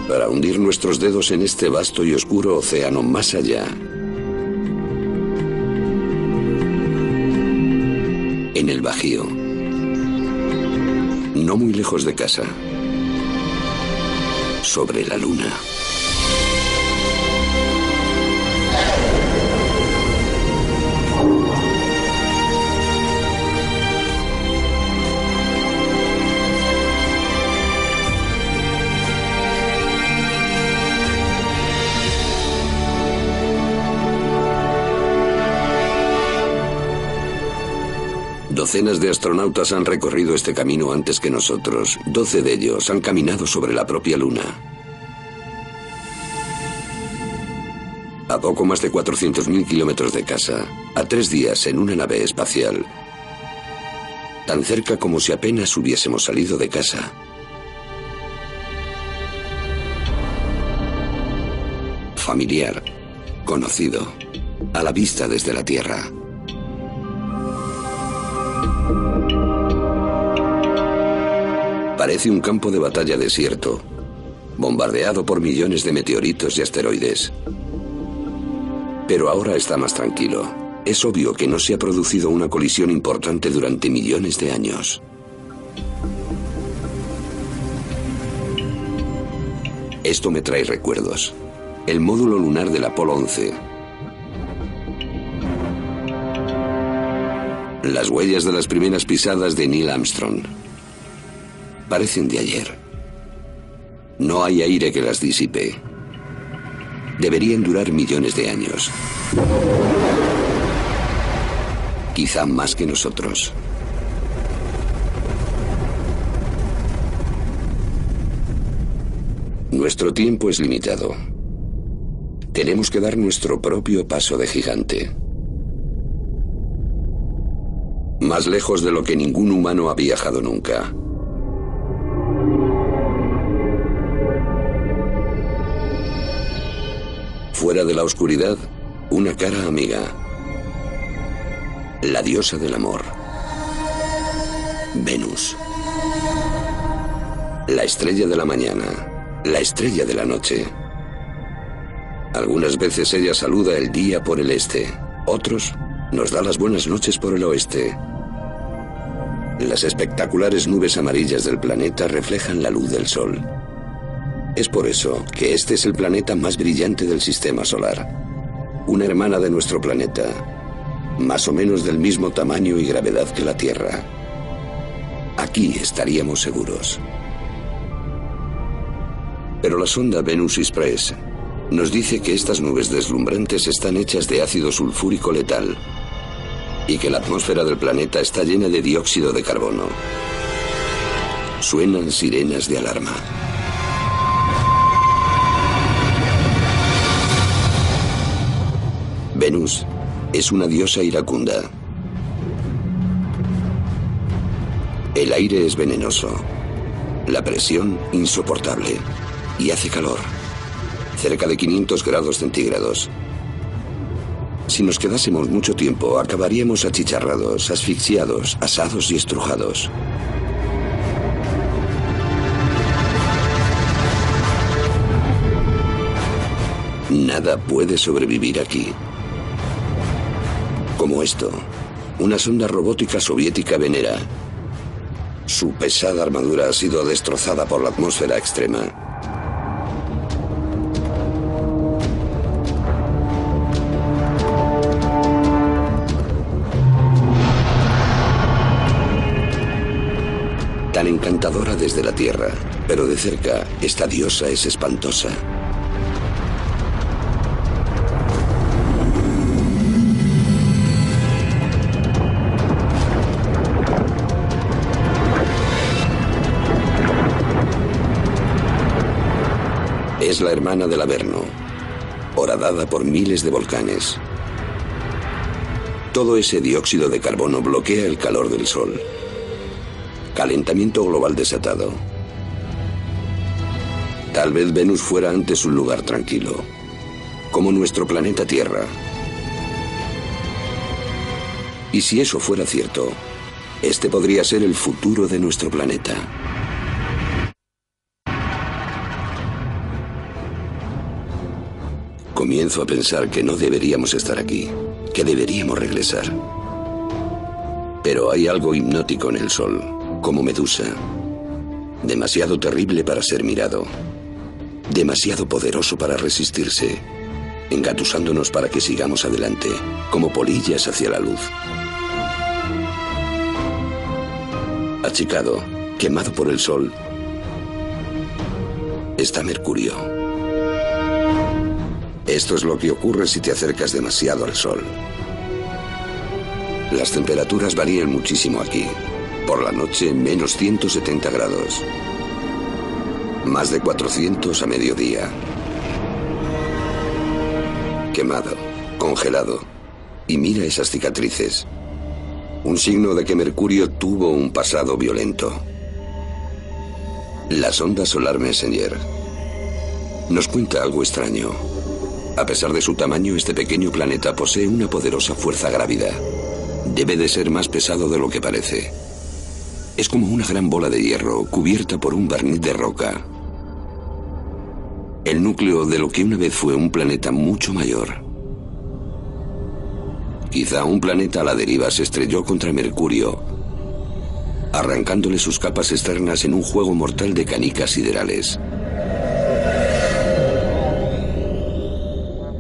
Para hundir nuestros dedos en este vasto y oscuro océano más allá. En el Bajío. No muy lejos de casa. Sobre la luna. Docenas de astronautas han recorrido este camino antes que nosotros. Doce de ellos han caminado sobre la propia Luna. A poco más de cuatrocientos mil kilómetros de casa, a tres días en una nave espacial. Tan cerca como si apenas hubiésemos salido de casa. Familiar, conocido, a la vista desde la Tierra. Parece un campo de batalla desierto, bombardeado por millones de meteoritos y asteroides. Pero ahora está más tranquilo. Es obvio que no se ha producido una colisión importante durante millones de años. Esto me trae recuerdos. El módulo lunar del Apolo once. Las huellas de las primeras pisadas de Neil Armstrong. Parecen de ayer. No hay aire que las disipe. Deberían durar millones de años. Quizá más que nosotros. Nuestro tiempo es limitado. Tenemos que dar nuestro propio paso de gigante. Más lejos de lo que ningún humano ha viajado nunca. Fuera de la oscuridad, una cara amiga. La diosa del amor. Venus. La estrella de la mañana. La estrella de la noche. Algunas veces ella saluda el día por el este. Otros nos da las buenas noches por el oeste. Las espectaculares nubes amarillas del planeta reflejan la luz del sol. Es por eso que este es el planeta más brillante del sistema solar. Una hermana de nuestro planeta, más o menos del mismo tamaño y gravedad que la Tierra. Aquí estaríamos seguros. Pero la sonda Venus Express nos dice que estas nubes deslumbrantes están hechas de ácido sulfúrico letal y que la atmósfera del planeta está llena de dióxido de carbono. Suenan sirenas de alarma. Venus es una diosa iracunda. El aire es venenoso, la presión insoportable y hace calor. cerca de quinientos grados centígrados. Si nos quedásemos mucho tiempo, acabaríamos achicharrados, asfixiados, asados y estrujados. Nada puede sobrevivir aquí. Como esto, una sonda robótica soviética Venera. Su pesada armadura ha sido destrozada por la atmósfera extrema. Tan encantadora desde la Tierra, pero de cerca, esta diosa es espantosa. Es la hermana del Averno, horadada por miles de volcanes. Todo ese dióxido de carbono bloquea el calor del Sol. Calentamiento global desatado. Tal vez Venus fuera antes un lugar tranquilo, como nuestro planeta Tierra. Y si eso fuera cierto, este podría ser el futuro de nuestro planeta. Comienzo a pensar que no deberíamos estar aquí, que deberíamos regresar. Pero hay algo hipnótico en el Sol. Como Medusa, demasiado terrible para ser mirado, demasiado poderoso para resistirse, engatusándonos para que sigamos adelante, como polillas hacia la luz. Achicado, quemado por el sol, está Mercurio. Esto es lo que ocurre si te acercas demasiado al sol. Las temperaturas varían muchísimo aquí. Por la noche, menos ciento setenta grados. Más de cuatrocientos a mediodía. Quemado, congelado. Y mira esas cicatrices. Un signo de que Mercurio tuvo un pasado violento. La sonda solar Messenger nos cuenta algo extraño. A pesar de su tamaño, este pequeño planeta posee una poderosa fuerza grávida. Debe de ser más pesado de lo que parece. Es como una gran bola de hierro cubierta por un barniz de roca. El núcleo de lo que una vez fue un planeta mucho mayor. Quizá un planeta a la deriva se estrelló contra Mercurio, arrancándole sus capas externas en un juego mortal de canicas siderales.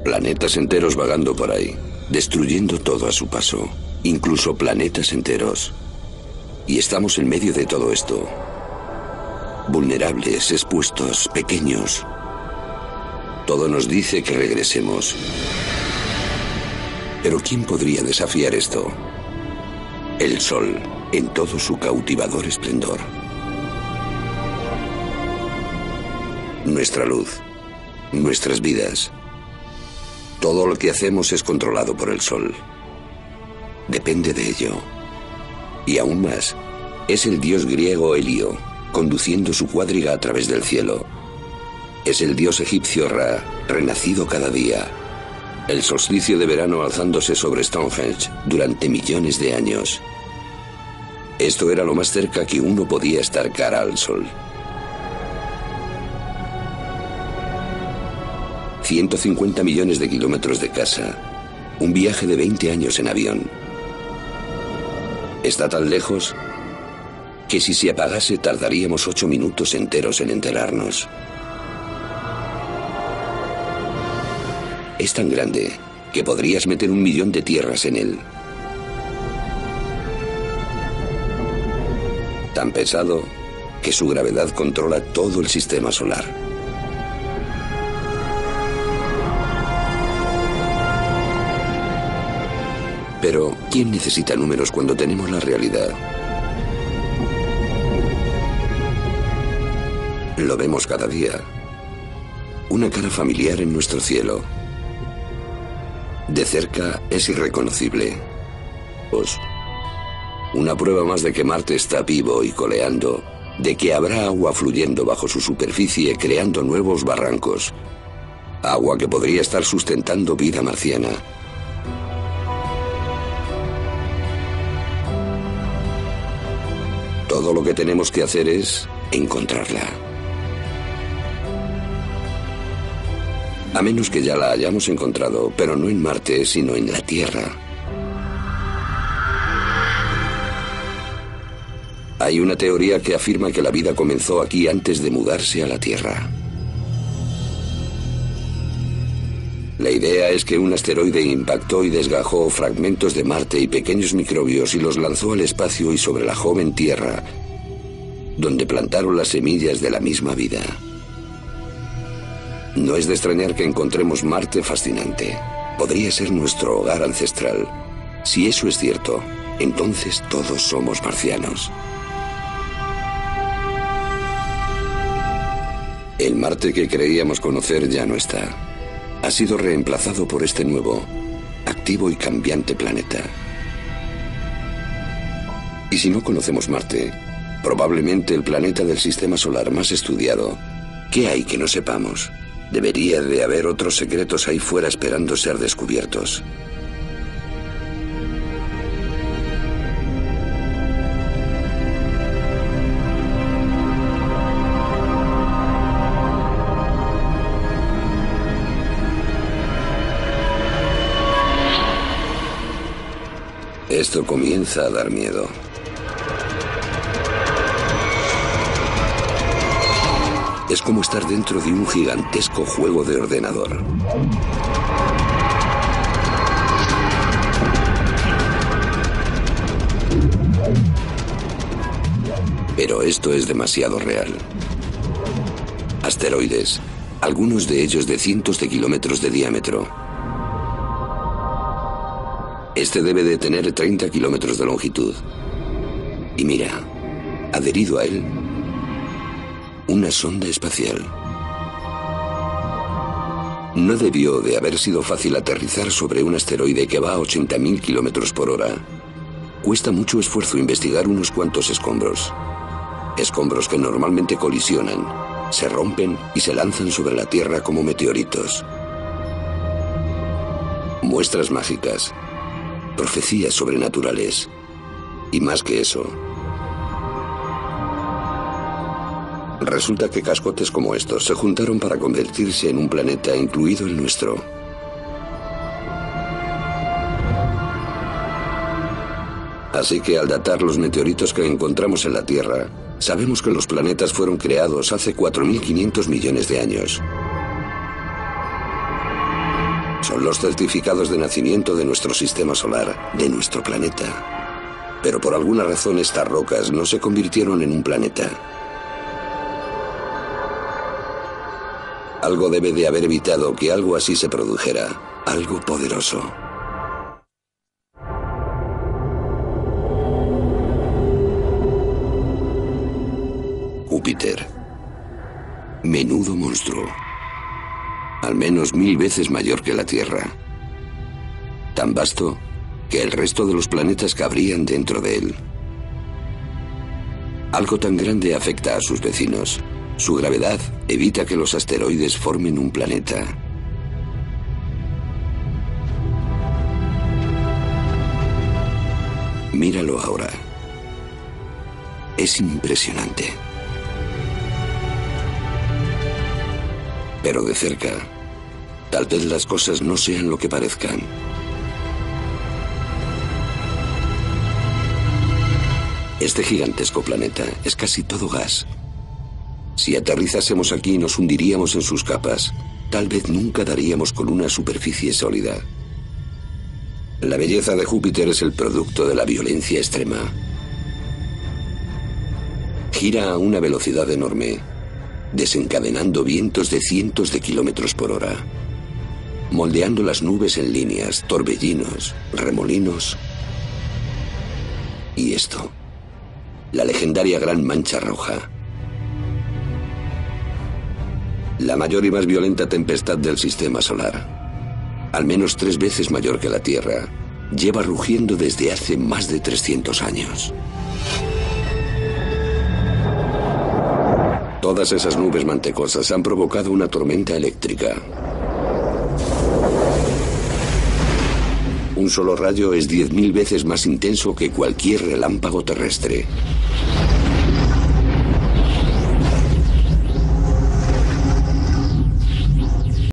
Planetas enteros vagando por ahí, destruyendo todo a su paso, incluso planetas enteros. Y estamos en medio de todo esto. Vulnerables, expuestos, pequeños. Todo nos dice que regresemos. Pero ¿quién podría desafiar esto? El Sol, en todo su cautivador esplendor. Nuestra luz, nuestras vidas. Todo lo que hacemos es controlado por el Sol. Depende de ello. Y aún más, es el dios griego Helio, conduciendo su cuadriga a través del cielo. Es el dios egipcio Ra, renacido cada día. El solsticio de verano alzándose sobre Stonehenge durante millones de años. Esto era lo más cerca que uno podía estar cara al sol. ciento cincuenta millones de kilómetros de casa. Un viaje de veinte años en avión. Está tan lejos que si se apagase tardaríamos ocho minutos enteros en enterarnos. Es tan grande que podrías meter un millón de tierras en él. Tan pesado que su gravedad controla todo el sistema solar. Pero, ¿quién necesita números cuando tenemos la realidad? Lo vemos cada día. Una cara familiar en nuestro cielo. De cerca es irreconocible. Pues, una prueba más de que Marte está vivo y coleando, de que habrá agua fluyendo bajo su superficie creando nuevos barrancos, agua que podría estar sustentando vida marciana. Todo lo que tenemos que hacer es encontrarla. A menos que ya la hayamos encontrado, pero no en Marte, sino en la Tierra. Hay una teoría que afirma que la vida comenzó aquí antes de mudarse a la Tierra. La idea es que un asteroide impactó y desgajó fragmentos de Marte y pequeños microbios y los lanzó al espacio y sobre la joven Tierra, donde plantaron las semillas de la misma vida. No es de extrañar que encontremos Marte fascinante. Podría ser nuestro hogar ancestral. Si eso es cierto, entonces todos somos marcianos. El Marte que creíamos conocer ya no está. Ha sido reemplazado por este nuevo, activo y cambiante planeta. Y si no conocemos Marte, probablemente el planeta del sistema solar más estudiado, ¿qué hay que no sepamos? Debería de haber otros secretos ahí fuera esperando ser descubiertos. Esto comienza a dar miedo. Es como estar dentro de un gigantesco juego de ordenador. Pero esto es demasiado real. Asteroides, algunos de ellos de cientos de kilómetros de diámetro. Este debe de tener treinta kilómetros de longitud. Y mira, adherido a él, una sonda espacial. No debió de haber sido fácil aterrizar sobre un asteroide que va a ochenta mil kilómetros por hora. Cuesta mucho esfuerzo investigar unos cuantos escombros. Escombros que normalmente colisionan, se rompen y se lanzan sobre la Tierra como meteoritos. Muestras mágicas. Profecías sobrenaturales. Y más que eso. Resulta que cascotes como estos se juntaron para convertirse en un planeta, incluido el nuestro. Así que al datar los meteoritos que encontramos en la Tierra, sabemos que los planetas fueron creados hace cuatro mil quinientos millones de años. Son los certificados de nacimiento de nuestro sistema solar, de nuestro planeta. Pero por alguna razón estas rocas no se convirtieron en un planeta. Algo debe de haber evitado que algo así se produjera, algo poderoso. Júpiter. Menudo monstruo. Al menos mil veces mayor que la Tierra. Tan vasto que el resto de los planetas cabrían dentro de él. Algo tan grande afecta a sus vecinos. Su gravedad evita que los asteroides formen un planeta. Míralo ahora. Es impresionante. Pero de cerca, tal vez las cosas no sean lo que parezcan. Este gigantesco planeta es casi todo gas. Si aterrizásemos aquí nos hundiríamos en sus capas. Tal vez nunca daríamos con una superficie sólida. La belleza de Júpiter es el producto de la violencia extrema. Gira a una velocidad enorme, desencadenando vientos de cientos de kilómetros por hora, moldeando las nubes en líneas, torbellinos, remolinos. Y esto, la legendaria Gran Mancha Roja. La mayor y más violenta tempestad del sistema solar, al menos tres veces mayor que la Tierra, lleva rugiendo desde hace más de trescientos años. Todas esas nubes mantecosas han provocado una tormenta eléctrica. Un solo rayo es diez mil veces más intenso que cualquier relámpago terrestre.